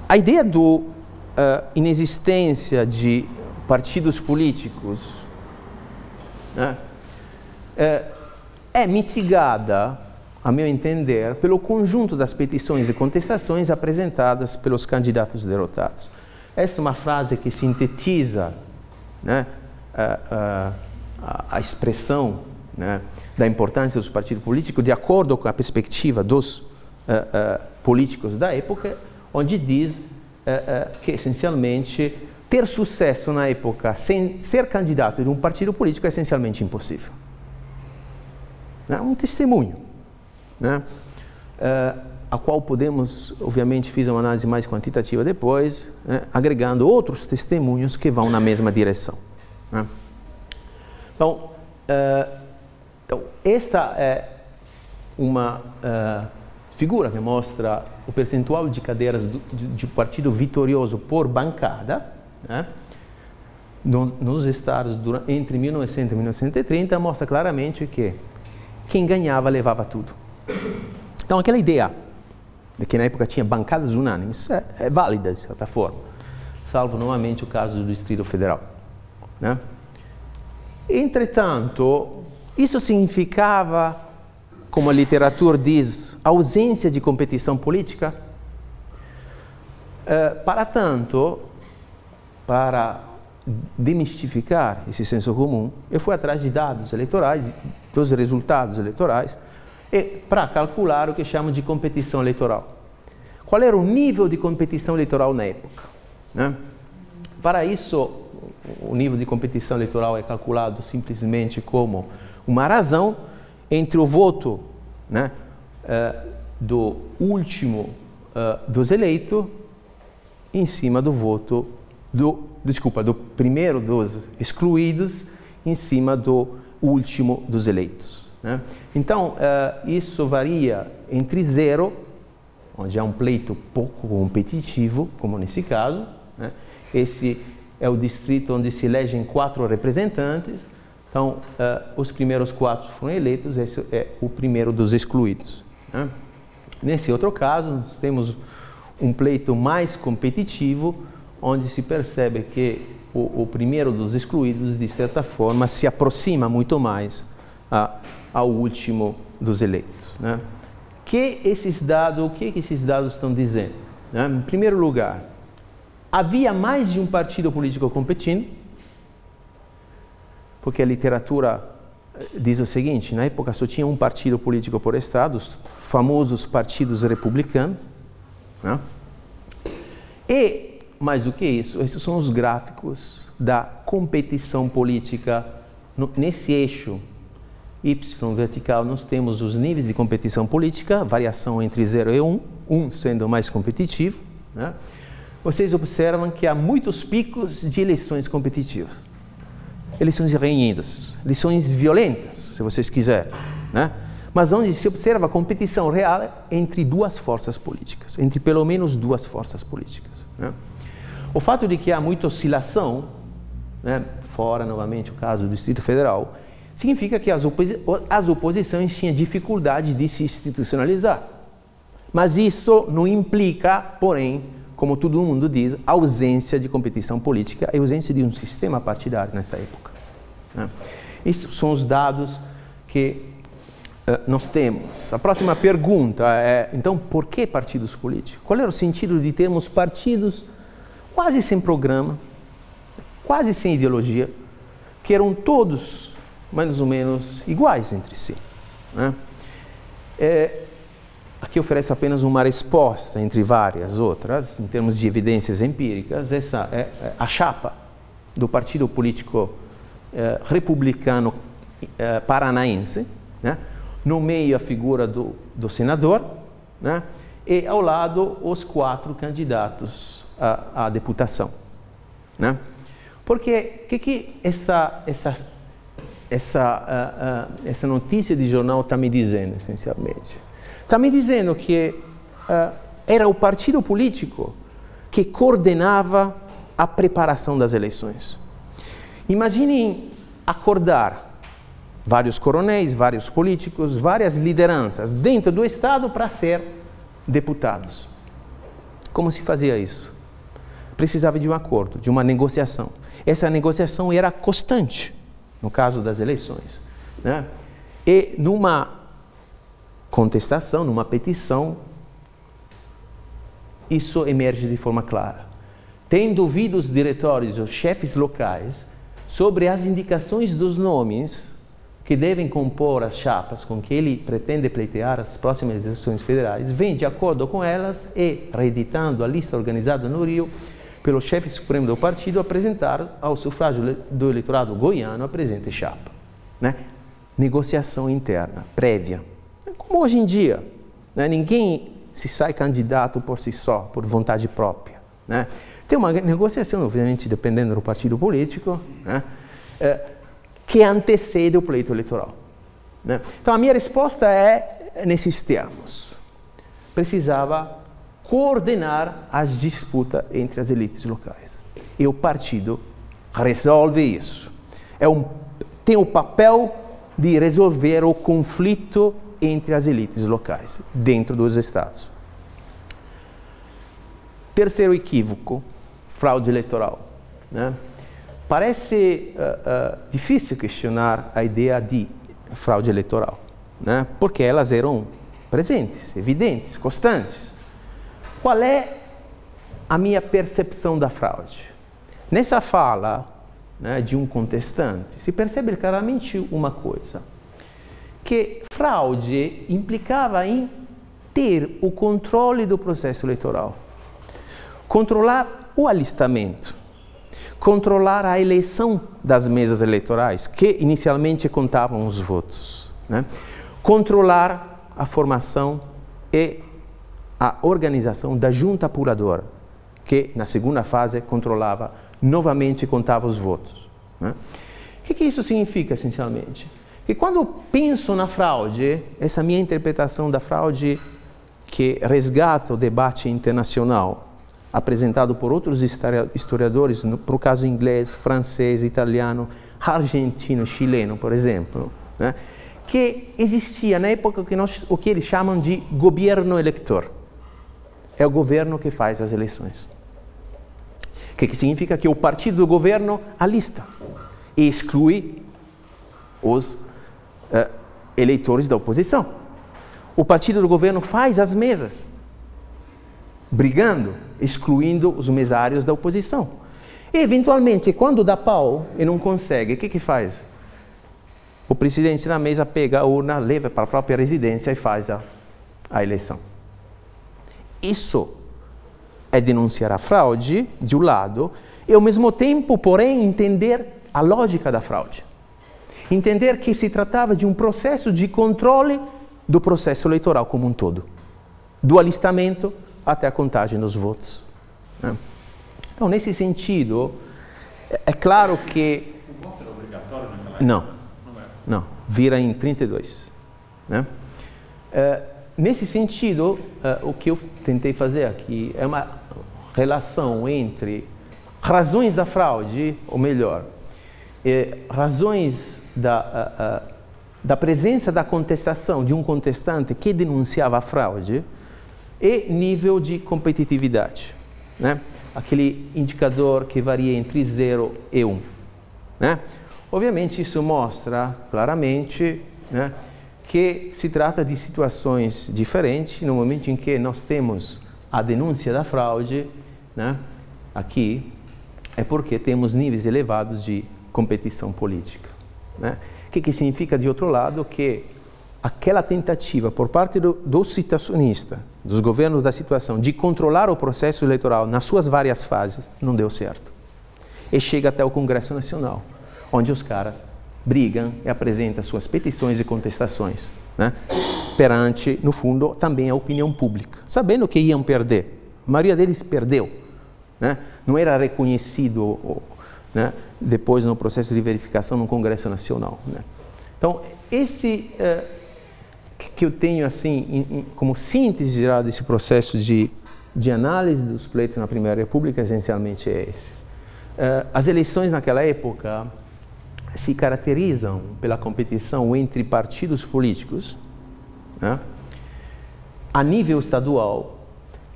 a ideia do Uh, inexistência de partidos políticos, né, é, é mitigada, a meu entender, pelo conjunto das petições e contestações apresentadas pelos candidatos derrotados. Essa é uma frase que sintetiza, né, a, a, a expressão, né, da importância dos partidos políticos de acordo com a perspectiva dos uh, uh, políticos da época, onde diz que essencialmente ter sucesso na época sem ser candidato de um partido político é essencialmente impossível. É um testemunho, né, a qual podemos, obviamente, fiz uma análise mais quantitativa depois, né, agregando outros testemunhos que vão na mesma direção, né. Então, uh, então, essa é uma uh, figura que mostra o percentual de cadeiras do, de, de partido vitorioso por bancada, né, no, nos estados durante, entre mil e novecentos e mil novecentos e trinta, mostra claramente que quem ganhava levava tudo. Então aquela ideia de que na época tinha bancadas unânimes é, é válida de certa forma, salvo novamente o caso do Distrito Federal, né. Entretanto, isso significava, como a literatura diz, ausência de competição política. Uh, para tanto, para demistificar esse senso comum, eu fui atrás de dados eleitorais, dos resultados eleitorais, e para calcular o que chamam de competição eleitoral. Qual era o nível de competição eleitoral na época, né? Para isso, o nível de competição eleitoral é calculado simplesmente como uma razão entre o voto, né, uh, do último uh, dos eleitos em cima do voto do, desculpa, do primeiro dos excluídos em cima do último dos eleitos, né? Então, uh, isso varia entre zero, onde é um pleito pouco competitivo, como nesse caso, né? Esse é o distrito onde se elegem quatro representantes. Então, uh, os primeiros quatro foram eleitos, esse é o primeiro dos excluídos, né? Nesse outro caso, nós temos um pleito mais competitivo, onde se percebe que o, o primeiro dos excluídos, de certa forma, se aproxima muito mais a, ao último dos eleitos, né? Que esses dados, o que esses dados estão dizendo, né? Em primeiro lugar, havia mais de um partido político competindo, porque a literatura diz o seguinte, na época só tinha um partido político por estado, os famosos partidos republicanos, né? E, mais do que isso, esses são os gráficos da competição política. No, nesse eixo Y vertical, nós temos os níveis de competição política, variação entre zero e um, um sendo mais competitivo, né? Vocês observam que há muitos picos de eleições competitivas. Eleições renhidas, eleições violentas, se vocês quiserem, né? Mas onde se observa a competição real entre duas forças políticas, entre pelo menos duas forças políticas, né? O fato de que há muita oscilação, né, fora novamente o caso do Distrito Federal, significa que as, oposi as oposições tinham dificuldade de se institucionalizar. Mas isso não implica, porém, como todo mundo diz, ausência de competição política e ausência de um sistema partidário nessa época. Né? Esses são os dados que uh, nós temos. A próxima pergunta é, então, por que partidos políticos? Qual era o sentido de termos partidos quase sem programa, quase sem ideologia, que eram todos mais ou menos iguais entre si? Né? É, aqui oferece apenas uma resposta, entre várias outras, em termos de evidências empíricas. Essa é a chapa do partido político eh, republicano eh, paranaense, né? No meio a figura do, do senador, né? E ao lado os quatro candidatos à, à deputação. Né? Porque o que, que essa... essa Essa, uh, uh, essa notícia de jornal está me dizendo, essencialmente? Está me dizendo que uh, era o partido político que coordenava a preparação das eleições. Imaginem acordar vários coronéis, vários políticos, várias lideranças dentro do Estado para ser deputados. Como se fazia isso? Precisava de um acordo, de uma negociação. Essa negociação era constante. No caso das eleições, né? E numa contestação, numa petição, isso emerge de forma clara. Tem dúvidas os diretórios, os chefes locais, sobre as indicações dos nomes que devem compor as chapas com que ele pretende pleitear as próximas eleições federais, vem de acordo com elas e, reeditando a lista organizada no Rio, pelo chefe supremo do partido, apresentar ao sufrágio do eleitorado goiano a presente chapa. Né? Negociação interna, prévia. Como hoje em dia, né? Ninguém se sai candidato por si só, por vontade própria. Né? Tem uma negociação, obviamente, dependendo do partido político, né? É, que antecede o pleito eleitoral. Né? Então, a minha resposta é nesses termos. Precisava coordenar as disputas entre as elites locais. E o partido resolve isso. É um, tem o papel de resolver o conflito entre as elites locais, dentro dos estados. Terceiro equívoco, fraude eleitoral. Né? Parece uh, uh, difícil questionar a ideia de fraude eleitoral, né? Porque elas eram presentes, evidentes, constantes. Qual é a minha percepção da fraude? Nessa fala, né, de um contestante, se percebe claramente uma coisa, que fraude implicava em ter o controle do processo eleitoral, controlar o alistamento, controlar a eleição das mesas eleitorais, que inicialmente contavam os votos, né? Controlar a formação e a organização da junta apuradora, que na segunda fase controlava novamente e contava os votos. Né? O que, que isso significa, essencialmente? Que quando eu penso na fraude, essa minha interpretação da fraude que resgata o debate internacional, apresentado por outros historiadores, no, por caso inglês, francês, italiano, argentino, chileno, por exemplo, né? Que existia na época que nós, o que eles chamam de governo eleitor. É o governo que faz as eleições. O que, que significa que o partido do governo alista e exclui os uh, eleitores da oposição. O partido do governo faz as mesas, brigando, excluindo os mesários da oposição. E, eventualmente, quando dá pau e não consegue, o que, que faz? O presidente da mesa pega a urna, leva para a própria residência e faz a, a eleição. Isso é denunciar a fraude, de um lado, e ao mesmo tempo, porém, entender a lógica da fraude. Entender que se tratava de um processo de controle do processo eleitoral como um todo. Do alistamento até a contagem dos votos. Né? Então, nesse sentido, é, é claro que... O voto era obrigatório naquela época? Não, não. Vira em trinta e dois. Né? É, nesse sentido, uh, o que eu tentei fazer aqui é uma relação entre razões da fraude, ou melhor, eh, razões da, uh, uh, da presença da contestação de um contestante que denunciava a fraude e nível de competitividade, né? Aquele indicador que varia entre zero e um, né? Obviamente isso mostra claramente, né, que se trata de situações diferentes. No momento em que nós temos a denúncia da fraude, né, aqui é porque temos níveis elevados de competição política, né? O que, que significa, de outro lado, que aquela tentativa por parte do, do situacionista, dos governos da situação, de controlar o processo eleitoral nas suas várias fases, não deu certo. E chega até o Congresso Nacional, onde os caras brigam e apresentam suas petições e contestações, né, perante, no fundo, também a opinião pública, sabendo que iam perder. A maioria deles perdeu, né? Não era reconhecido, né, depois no processo de verificação no Congresso Nacional, né? Então, esse eh, que eu tenho assim em, em, como síntese geral desse processo de, de análise dos pleitos na Primeira República, essencialmente é esse. Eh, as eleições naquela época se caracterizam pela competição entre partidos políticos, né, a nível estadual,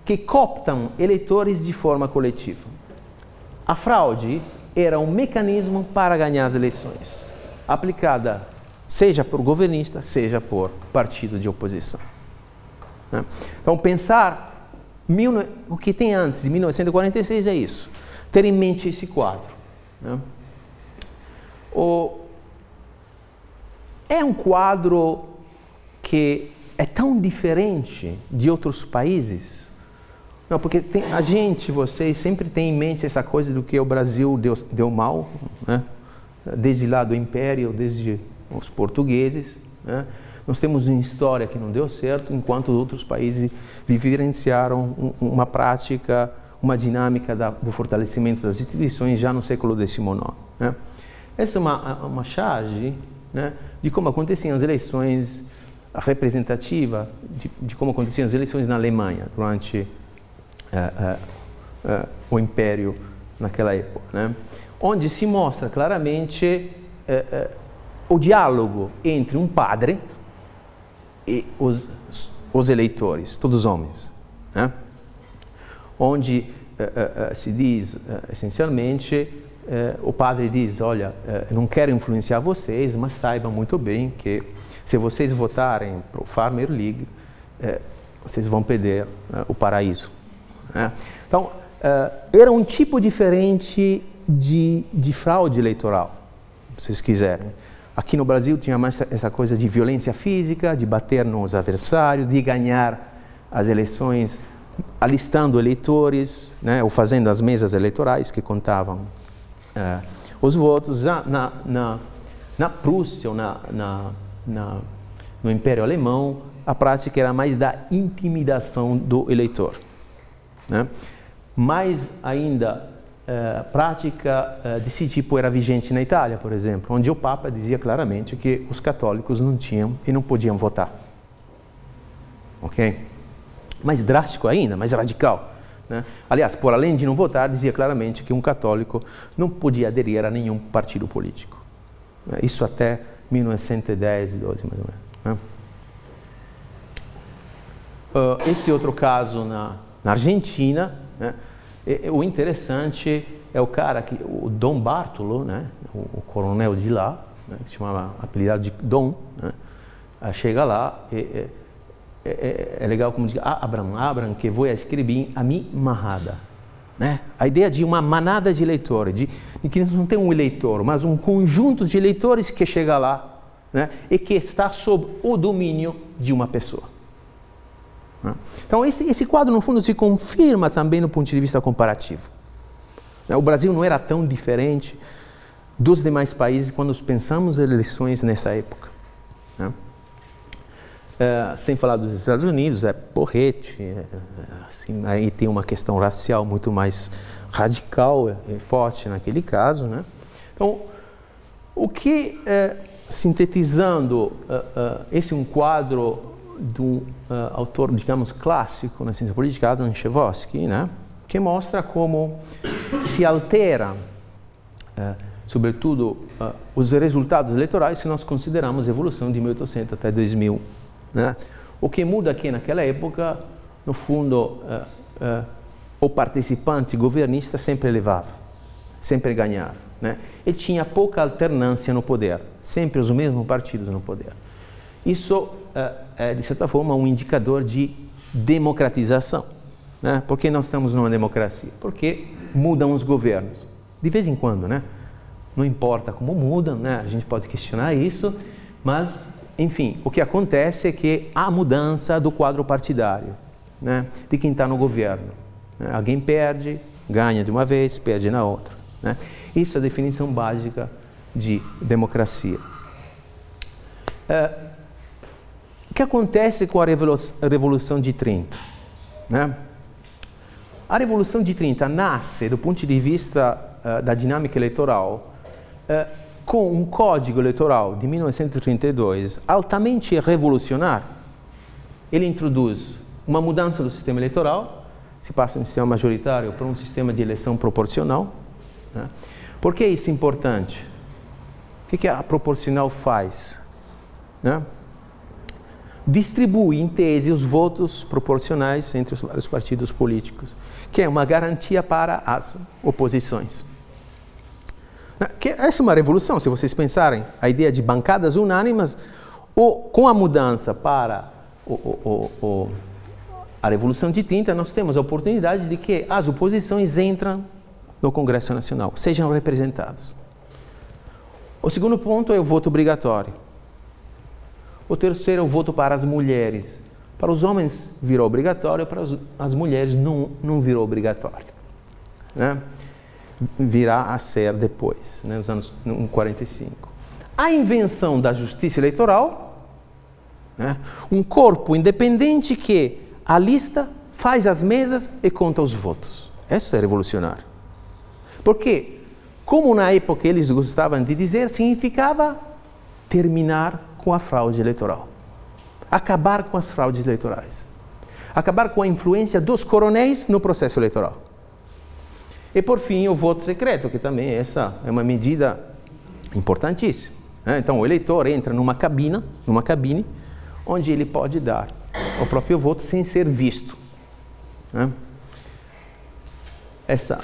que cooptam eleitores de forma coletiva. A fraude era um mecanismo para ganhar as eleições, aplicada seja por governista, seja por partido de oposição, né? Então, pensar mil, o que tem antes de mil novecentos e quarenta e seis é isso, ter em mente esse quadro, né? O... É um quadro que é tão diferente de outros países. Não, porque tem, a gente, vocês, sempre tem em mente essa coisa do que o Brasil deu, deu mal, né? Desde lá do Império, desde os portugueses, né? Nós temos uma história que não deu certo, enquanto outros países vivenciaram uma prática, uma dinâmica da, do fortalecimento das instituições já no século dezenove, né? Essa é uma, uma charge, né, de como aconteciam as eleições representativas, de, de como aconteciam as eleições na Alemanha durante uh, uh, uh, o Império naquela época, né, onde se mostra claramente uh, uh, o diálogo entre um padre e os, os eleitores, todos homens, né, onde uh, uh, se diz uh, essencialmente... O padre diz, olha, não quero influenciar vocês, mas saibam muito bem que se vocês votarem para o Farmer League, vocês vão perder o paraíso. Então, era um tipo diferente de, de fraude eleitoral, se vocês quiserem. Aqui no Brasil tinha mais essa coisa de violência física, de bater nos adversários, de ganhar as eleições alistando eleitores, né, ou fazendo as mesas eleitorais que contavam Uh, os votos. Já na, na, na Prússia ou na, na, na, no Império Alemão, a prática era mais da intimidação do eleitor, né? Mais ainda, uh, prática uh, desse tipo era vigente na Itália, por exemplo, onde o Papa dizia claramente que os católicos não tinham e não podiam votar. Ok? Mais drástico ainda, mais radical, né? Aliás, por além de não votar, dizia claramente que um católico não podia aderir a nenhum partido político. Isso até mil novecentos e dez, doze, mais ou menos, né? Uh, esse outro caso na, na Argentina, né? e, e, o interessante é o cara que, o Dom Bartolo, né? o, o coronel de lá, né? que se chamava apelidado de Dom, né? uh, chega lá e... e É, é, é legal como diz, abram, abram, que vou escrever a minha manada, né? A ideia de uma manada de eleitores, de, de que não tem um eleitor, mas um conjunto de eleitores que chega lá, né? E que está sob o domínio de uma pessoa, né? Então esse, esse quadro, no fundo, se confirma também no ponto de vista comparativo. O Brasil não era tão diferente dos demais países quando pensamos em eleições nessa época, né? Uh, sem falar dos Estados Unidos, é porrete, é, assim, aí tem uma questão racial muito mais radical e forte naquele caso, né? Então, o que, é, sintetizando, uh, uh, esse é um quadro de um uh, autor, digamos, clássico na ciência política, Adam Przeworski, né? Que mostra como se altera uh, sobretudo uh, os resultados eleitorais, se nós considerarmos a evolução de mil e oitocentos até dois mil, né? O que muda aqui naquela época, no fundo, uh, uh, o participante governista sempre levava, sempre ganhava, né? E tinha pouca alternância no poder, sempre os mesmos partidos no poder. Isso uh, é, de certa forma, um indicador de democratização, né? Por que nós estamos numa democracia? Porque mudam os governos, de vez em quando, né? Não importa como mudam, né? A gente pode questionar isso, mas, enfim, o que acontece é que há mudança do quadro partidário, né? De quem está no governo. Né? Alguém perde, ganha de uma vez, perde na outra. Né? Isso é a definição básica de democracia. É, o que acontece com a Revolução de trinta? Né? A Revolução de trinta nasce, do ponto de vista uh, da dinâmica eleitoral, uh, com um Código Eleitoral de mil novecentos e trinta e dois altamente revolucionário. Ele introduz uma mudança do sistema eleitoral, se passa de um sistema majoritário para um sistema de eleição proporcional. Né? Por que isso é importante? O que a proporcional faz? Né? Distribui, em tese, os votos proporcionais entre os vários partidos políticos, que é uma garantia para as oposições. Que essa é uma revolução, se vocês pensarem, a ideia de bancadas unânimas, ou com a mudança para o, o, o, o, a Revolução de trinta, nós temos a oportunidade de que as oposições entram no Congresso Nacional, sejam representadas. O segundo ponto é o voto obrigatório. O terceiro é o voto para as mulheres. Para os homens virou obrigatório, para as mulheres não, não virou obrigatório. Né? Virá a ser depois, né? Nos anos quarenta e cinco. A invenção da justiça eleitoral, né? Um corpo independente que a lista faz as mesas e conta os votos. Isso é revolucionário. Porque, como na época eles gostavam de dizer, significava terminar com a fraude eleitoral, acabar com as fraudes eleitorais, acabar com a influência dos coronéis no processo eleitoral. E, por fim, o voto secreto, que também essa é uma medida importantíssima. Então, o eleitor entra numa cabina, numa cabine, onde ele pode dar o próprio voto sem ser visto. Essa...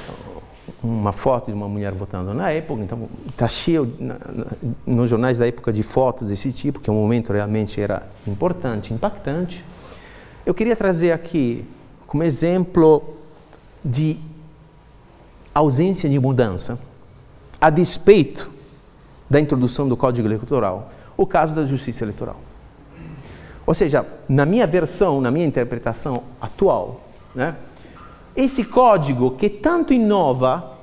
uma foto de uma mulher votando na época, então está cheio na, na, nos jornais da época de fotos desse tipo, que o momento realmente era importante, impactante. Eu queria trazer aqui como exemplo de ausência de mudança, a despeito da introdução do Código Eleitoral, o caso da Justiça Eleitoral. Ou seja, na minha versão, na minha interpretação atual, né? Esse código que tanto inova,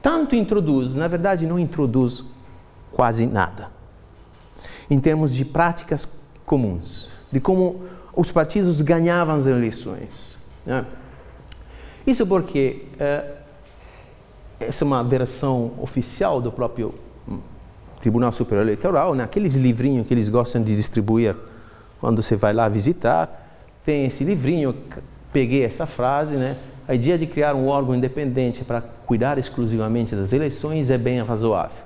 tanto introduz, na verdade não introduz quase nada, em termos de práticas comuns, de como os partidos ganhavam as eleições. Né? Isso porque é, essa é uma versão oficial do próprio Tribunal Superior Eleitoral, né? Aqueles livrinhos que eles gostam de distribuir quando você vai lá visitar, tem esse livrinho, peguei essa frase, né? A ideia de criar um órgão independente para cuidar exclusivamente das eleições é bem razoável,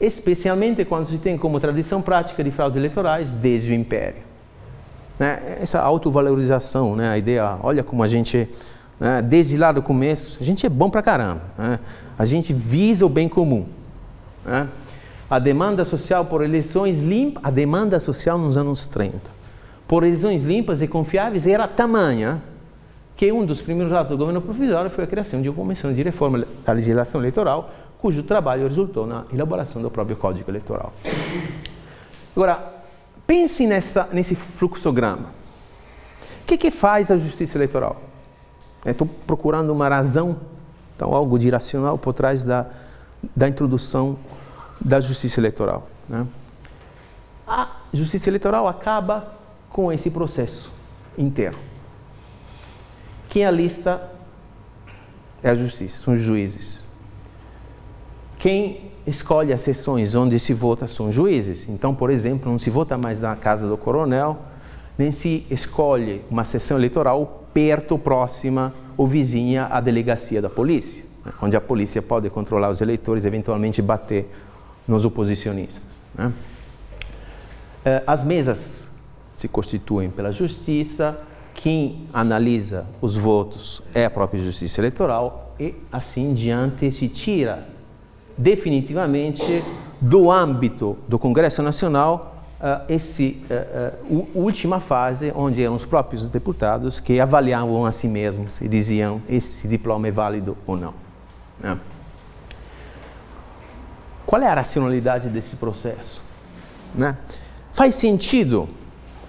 especialmente quando se tem como tradição prática de fraudes eleitorais desde o Império. Né? Essa autovalorização, né? A ideia, olha como a gente, né? Desde lá do começo, a gente é bom pra caramba, né? A gente visa o bem comum. Né? A demanda social por eleições limpa, a demanda social nos anos trinta, por eleições limpas e confiáveis, era tamanha que um dos primeiros atos do governo provisório foi a criação de uma comissão de reforma da legislação eleitoral, cujo trabalho resultou na elaboração do próprio Código Eleitoral. Agora, pense nessa, nesse fluxograma. O que, que faz a justiça eleitoral? Estou procurando uma razão, então algo direcional por trás da, da introdução da justiça eleitoral. Né? A justiça eleitoral acaba com esse processo inteiro. Quem alista é a justiça, são os juízes. Quem escolhe as sessões onde se vota são juízes. Então, por exemplo, não se vota mais na casa do coronel, nem se escolhe uma sessão eleitoral perto, próxima ou vizinha à delegacia da polícia. né, onde a polícia pode controlar os eleitores e eventualmente bater nos oposicionistas, né? As mesas se constituem pela justiça, quem analisa os votos é a própria justiça eleitoral e assim em diante se tira definitivamente do âmbito do Congresso Nacional uh, esse uh, uh, última fase onde eram os próprios deputados que avaliavam a si mesmos e diziam esse diploma é válido ou não, né? Qual é a racionalidade desse processo, né? Faz sentido,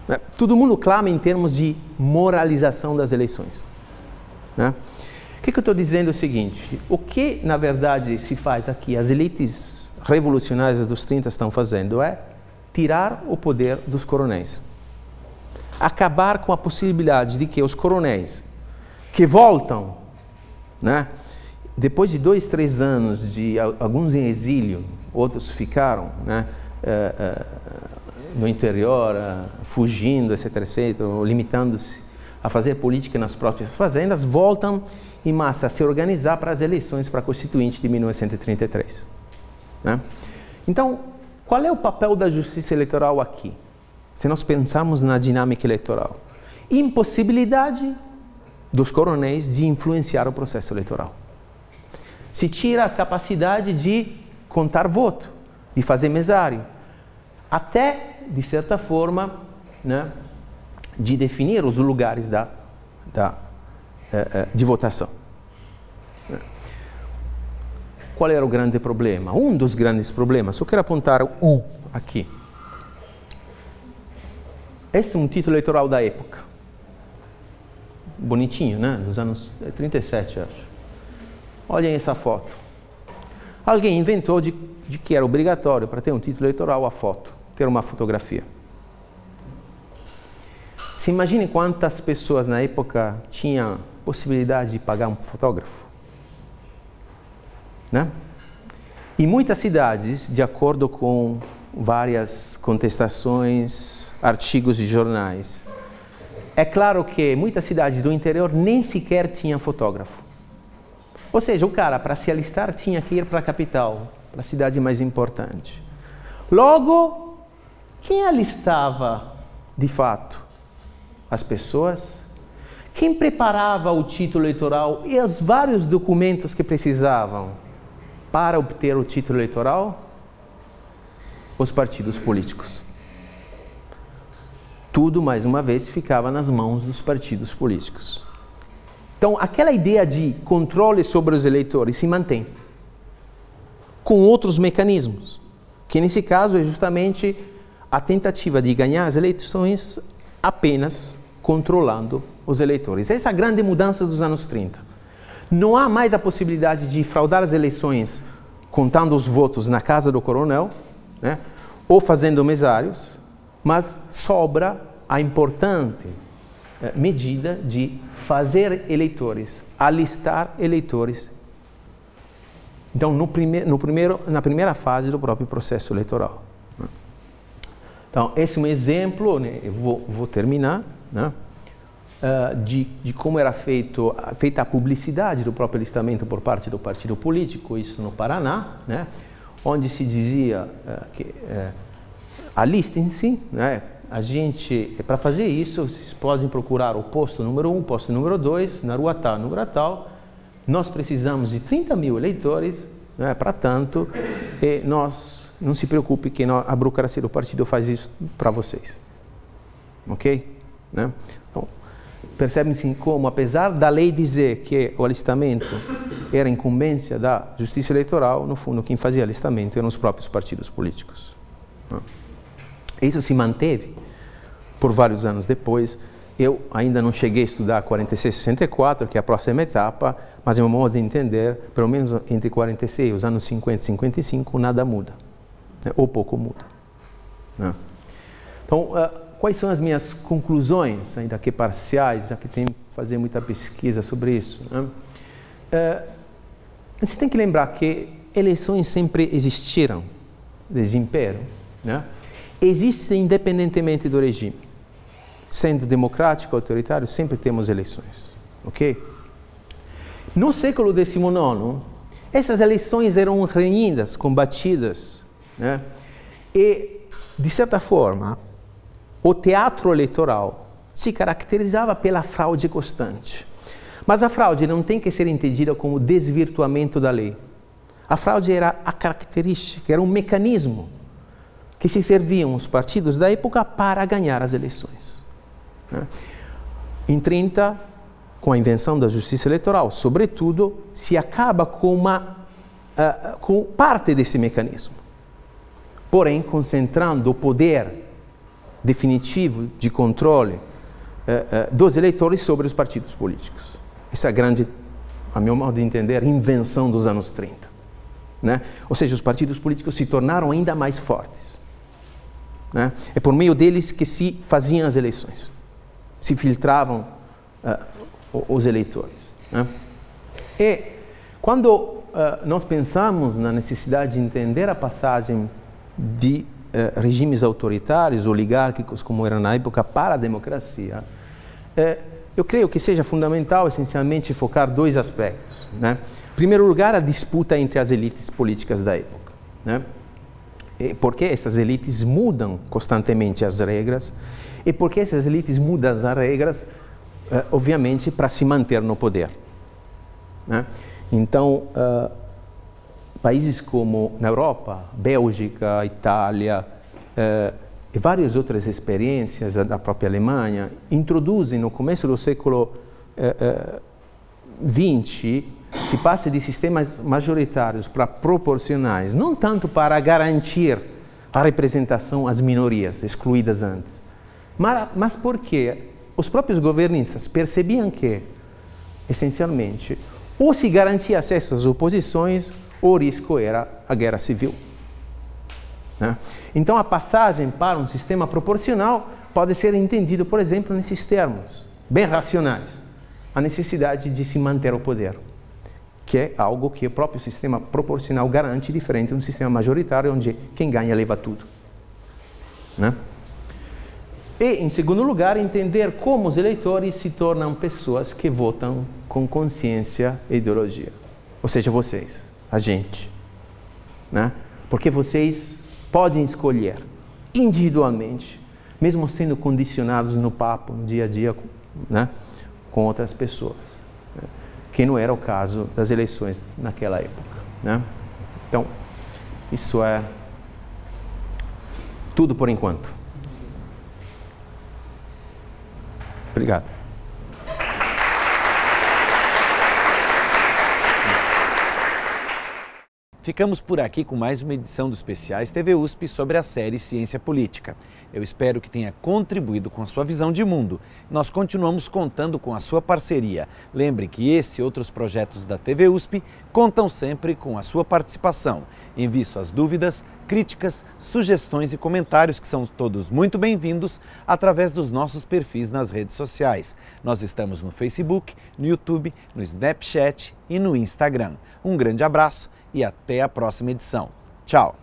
né? Todo mundo clama em termos de moralização das eleições, né? O que, que eu estou dizendo é o seguinte, o que na verdade se faz aqui, as elites revolucionárias dos trinta estão fazendo é tirar o poder dos coronéis. Acabar com a possibilidade de que os coronéis que voltam, né, depois de dois, três anos, de alguns em exílio, outros ficaram, né, no interior, fugindo, etc, etcétera, limitando-se a fazer política nas próprias fazendas, voltam em massa a se organizar para as eleições para a Constituinte de mil novecentos e trinta e três. Né? Então, qual é o papel da justiça eleitoral aqui? Se nós pensarmos na dinâmica eleitoral, impossibilidade dos coronéis de influenciar o processo eleitoral. Se tira a capacidade de contar voto, de fazer mesário, até, de certa forma, né, de definir os lugares da, da de votação. Qual era o grande problema? Um dos grandes problemas, eu quero apontar um aqui. Esse é um título eleitoral da época. Bonitinho, né? Dos anos trinta e sete, acho. Olhem essa foto. Alguém inventou de, de que era obrigatório para ter um título eleitoral a foto, ter uma fotografia. Se imagine quantas pessoas na época tinham possibilidade de pagar um fotógrafo, né? E muitas cidades, de acordo com várias contestações, artigos de jornais, é claro que muitas cidades do interior nem sequer tinham fotógrafo. Ou seja, o cara para se alistar tinha que ir para a capital, para a cidade mais importante. Logo, quem alistava de fato? As pessoas, quem preparava o título eleitoral e os vários documentos que precisavam para obter o título eleitoral? Os partidos políticos. Tudo, mais uma vez, ficava nas mãos dos partidos políticos. Então, aquela ideia de controle sobre os eleitores se mantém, com outros mecanismos, que nesse caso é justamente a tentativa de ganhar as eleições apenas controlando os eleitores. Essa é a grande mudança dos anos trinta. Não há mais a possibilidade de fraudar as eleições contando os votos na casa do coronel, né, ou fazendo mesários, mas sobra a importante eh, medida de fazer eleitores, alistar eleitores. Então, no prime- no primeiro, na primeira fase do próprio processo eleitoral. Então, esse é um exemplo, né, eu vou, vou terminar, né, uh, de, de como era feito, feita a publicidade do próprio alistamento por parte do partido político, isso no Paraná, né, onde se dizia uh, que uh, alistem-se, né, a gente, para fazer isso, vocês podem procurar o posto número um, posto número dois, na rua tal, número tal, nós precisamos de trinta mil eleitores, né, para tanto, e nós... Não se preocupe que a burocracia do partido faz isso para vocês. Ok? Né? Então, percebem-se como, apesar da lei dizer que o alistamento era incumbência da justiça eleitoral, no fundo, quem fazia alistamento eram os próprios partidos políticos. Isso se manteve por vários anos depois. Eu ainda não cheguei a estudar quarenta e seis, sessenta e quatro, que é a próxima etapa, mas, em meu modo de entender, pelo menos entre quarenta e seis e os anos cinquenta e cinquenta e cinco, nada muda. Ou pouco muda, né? Então, uh, quais são as minhas conclusões, ainda que parciais, já que tem que fazer muita pesquisa sobre isso, né? Uh, a gente tem que lembrar que eleições sempre existiram desde o Império, né? Existem independentemente do regime. Sendo democrático, autoritário, sempre temos eleições, ok? No século dezenove, essas eleições eram renhidas, combatidas, né? E, de certa forma, o teatro eleitoral se caracterizava pela fraude constante. Mas a fraude não tem que ser entendida como desvirtuamento da lei. A fraude era a característica, era um mecanismo que se serviam os partidos da época para ganhar as eleições. Em trinta, com a invenção da justiça eleitoral, sobretudo, se acaba com, uma, uh, com parte desse mecanismo. Porém, concentrando o poder definitivo de controle uh, uh, dos eleitores sobre os partidos políticos. Essa é a grande, a meu modo de entender, invenção dos anos trinta. Né? Ou seja, os partidos políticos se tornaram ainda mais fortes. Né? É por meio deles que se faziam as eleições, se filtravam uh, os eleitores. Né? E quando uh, nós pensamos na necessidade de entender a passagem de uh, regimes autoritários, oligárquicos, como era na época, para a democracia, uh, eu creio que seja fundamental, essencialmente, focar dois aspectos. Né? Em primeiro lugar, a disputa entre as elites políticas da época. Né? E porque essas elites mudam constantemente as regras, e porque essas elites mudam as regras, obviamente, para se manter no poder. Né? Então, uh, países como na Europa, Bélgica, Itália, uh, e várias outras experiências da própria Alemanha, introduzem no começo do século vinte, eh, eh, se passa de sistemas majoritários para proporcionais, não tanto para garantir a representação às minorias excluídas antes, mas, mas porque os próprios governistas percebiam que, essencialmente, ou se garantia acesso às oposições, ou o risco era a guerra civil. Então, a passagem para um sistema proporcional pode ser entendido, por exemplo, nesses termos bem racionais. A necessidade de se manter o poder, que é algo que o próprio sistema proporcional garante, diferente de um sistema majoritário, onde quem ganha leva tudo. Né? E, em segundo lugar, entender como os eleitores se tornam pessoas que votam com consciência e ideologia. Ou seja, vocês, a gente. Né? Porque vocês podem escolher individualmente, mesmo sendo condicionados no papo, no dia a dia, né, com outras pessoas, né, que não era o caso das eleições naquela época. Né? Então, isso é tudo por enquanto. Obrigado. Ficamos por aqui com mais uma edição do Especiais T V U S P sobre a série Ciência Política. Eu espero que tenha contribuído com a sua visão de mundo. Nós continuamos contando com a sua parceria. Lembre que esse e outros projetos da T V U S P contam sempre com a sua participação. Envie suas dúvidas, críticas, sugestões e comentários, que são todos muito bem-vindos, através dos nossos perfis nas redes sociais. Nós estamos no Facebook, no YouTube, no Snapchat e no Instagram. Um grande abraço! E até a próxima edição. Tchau!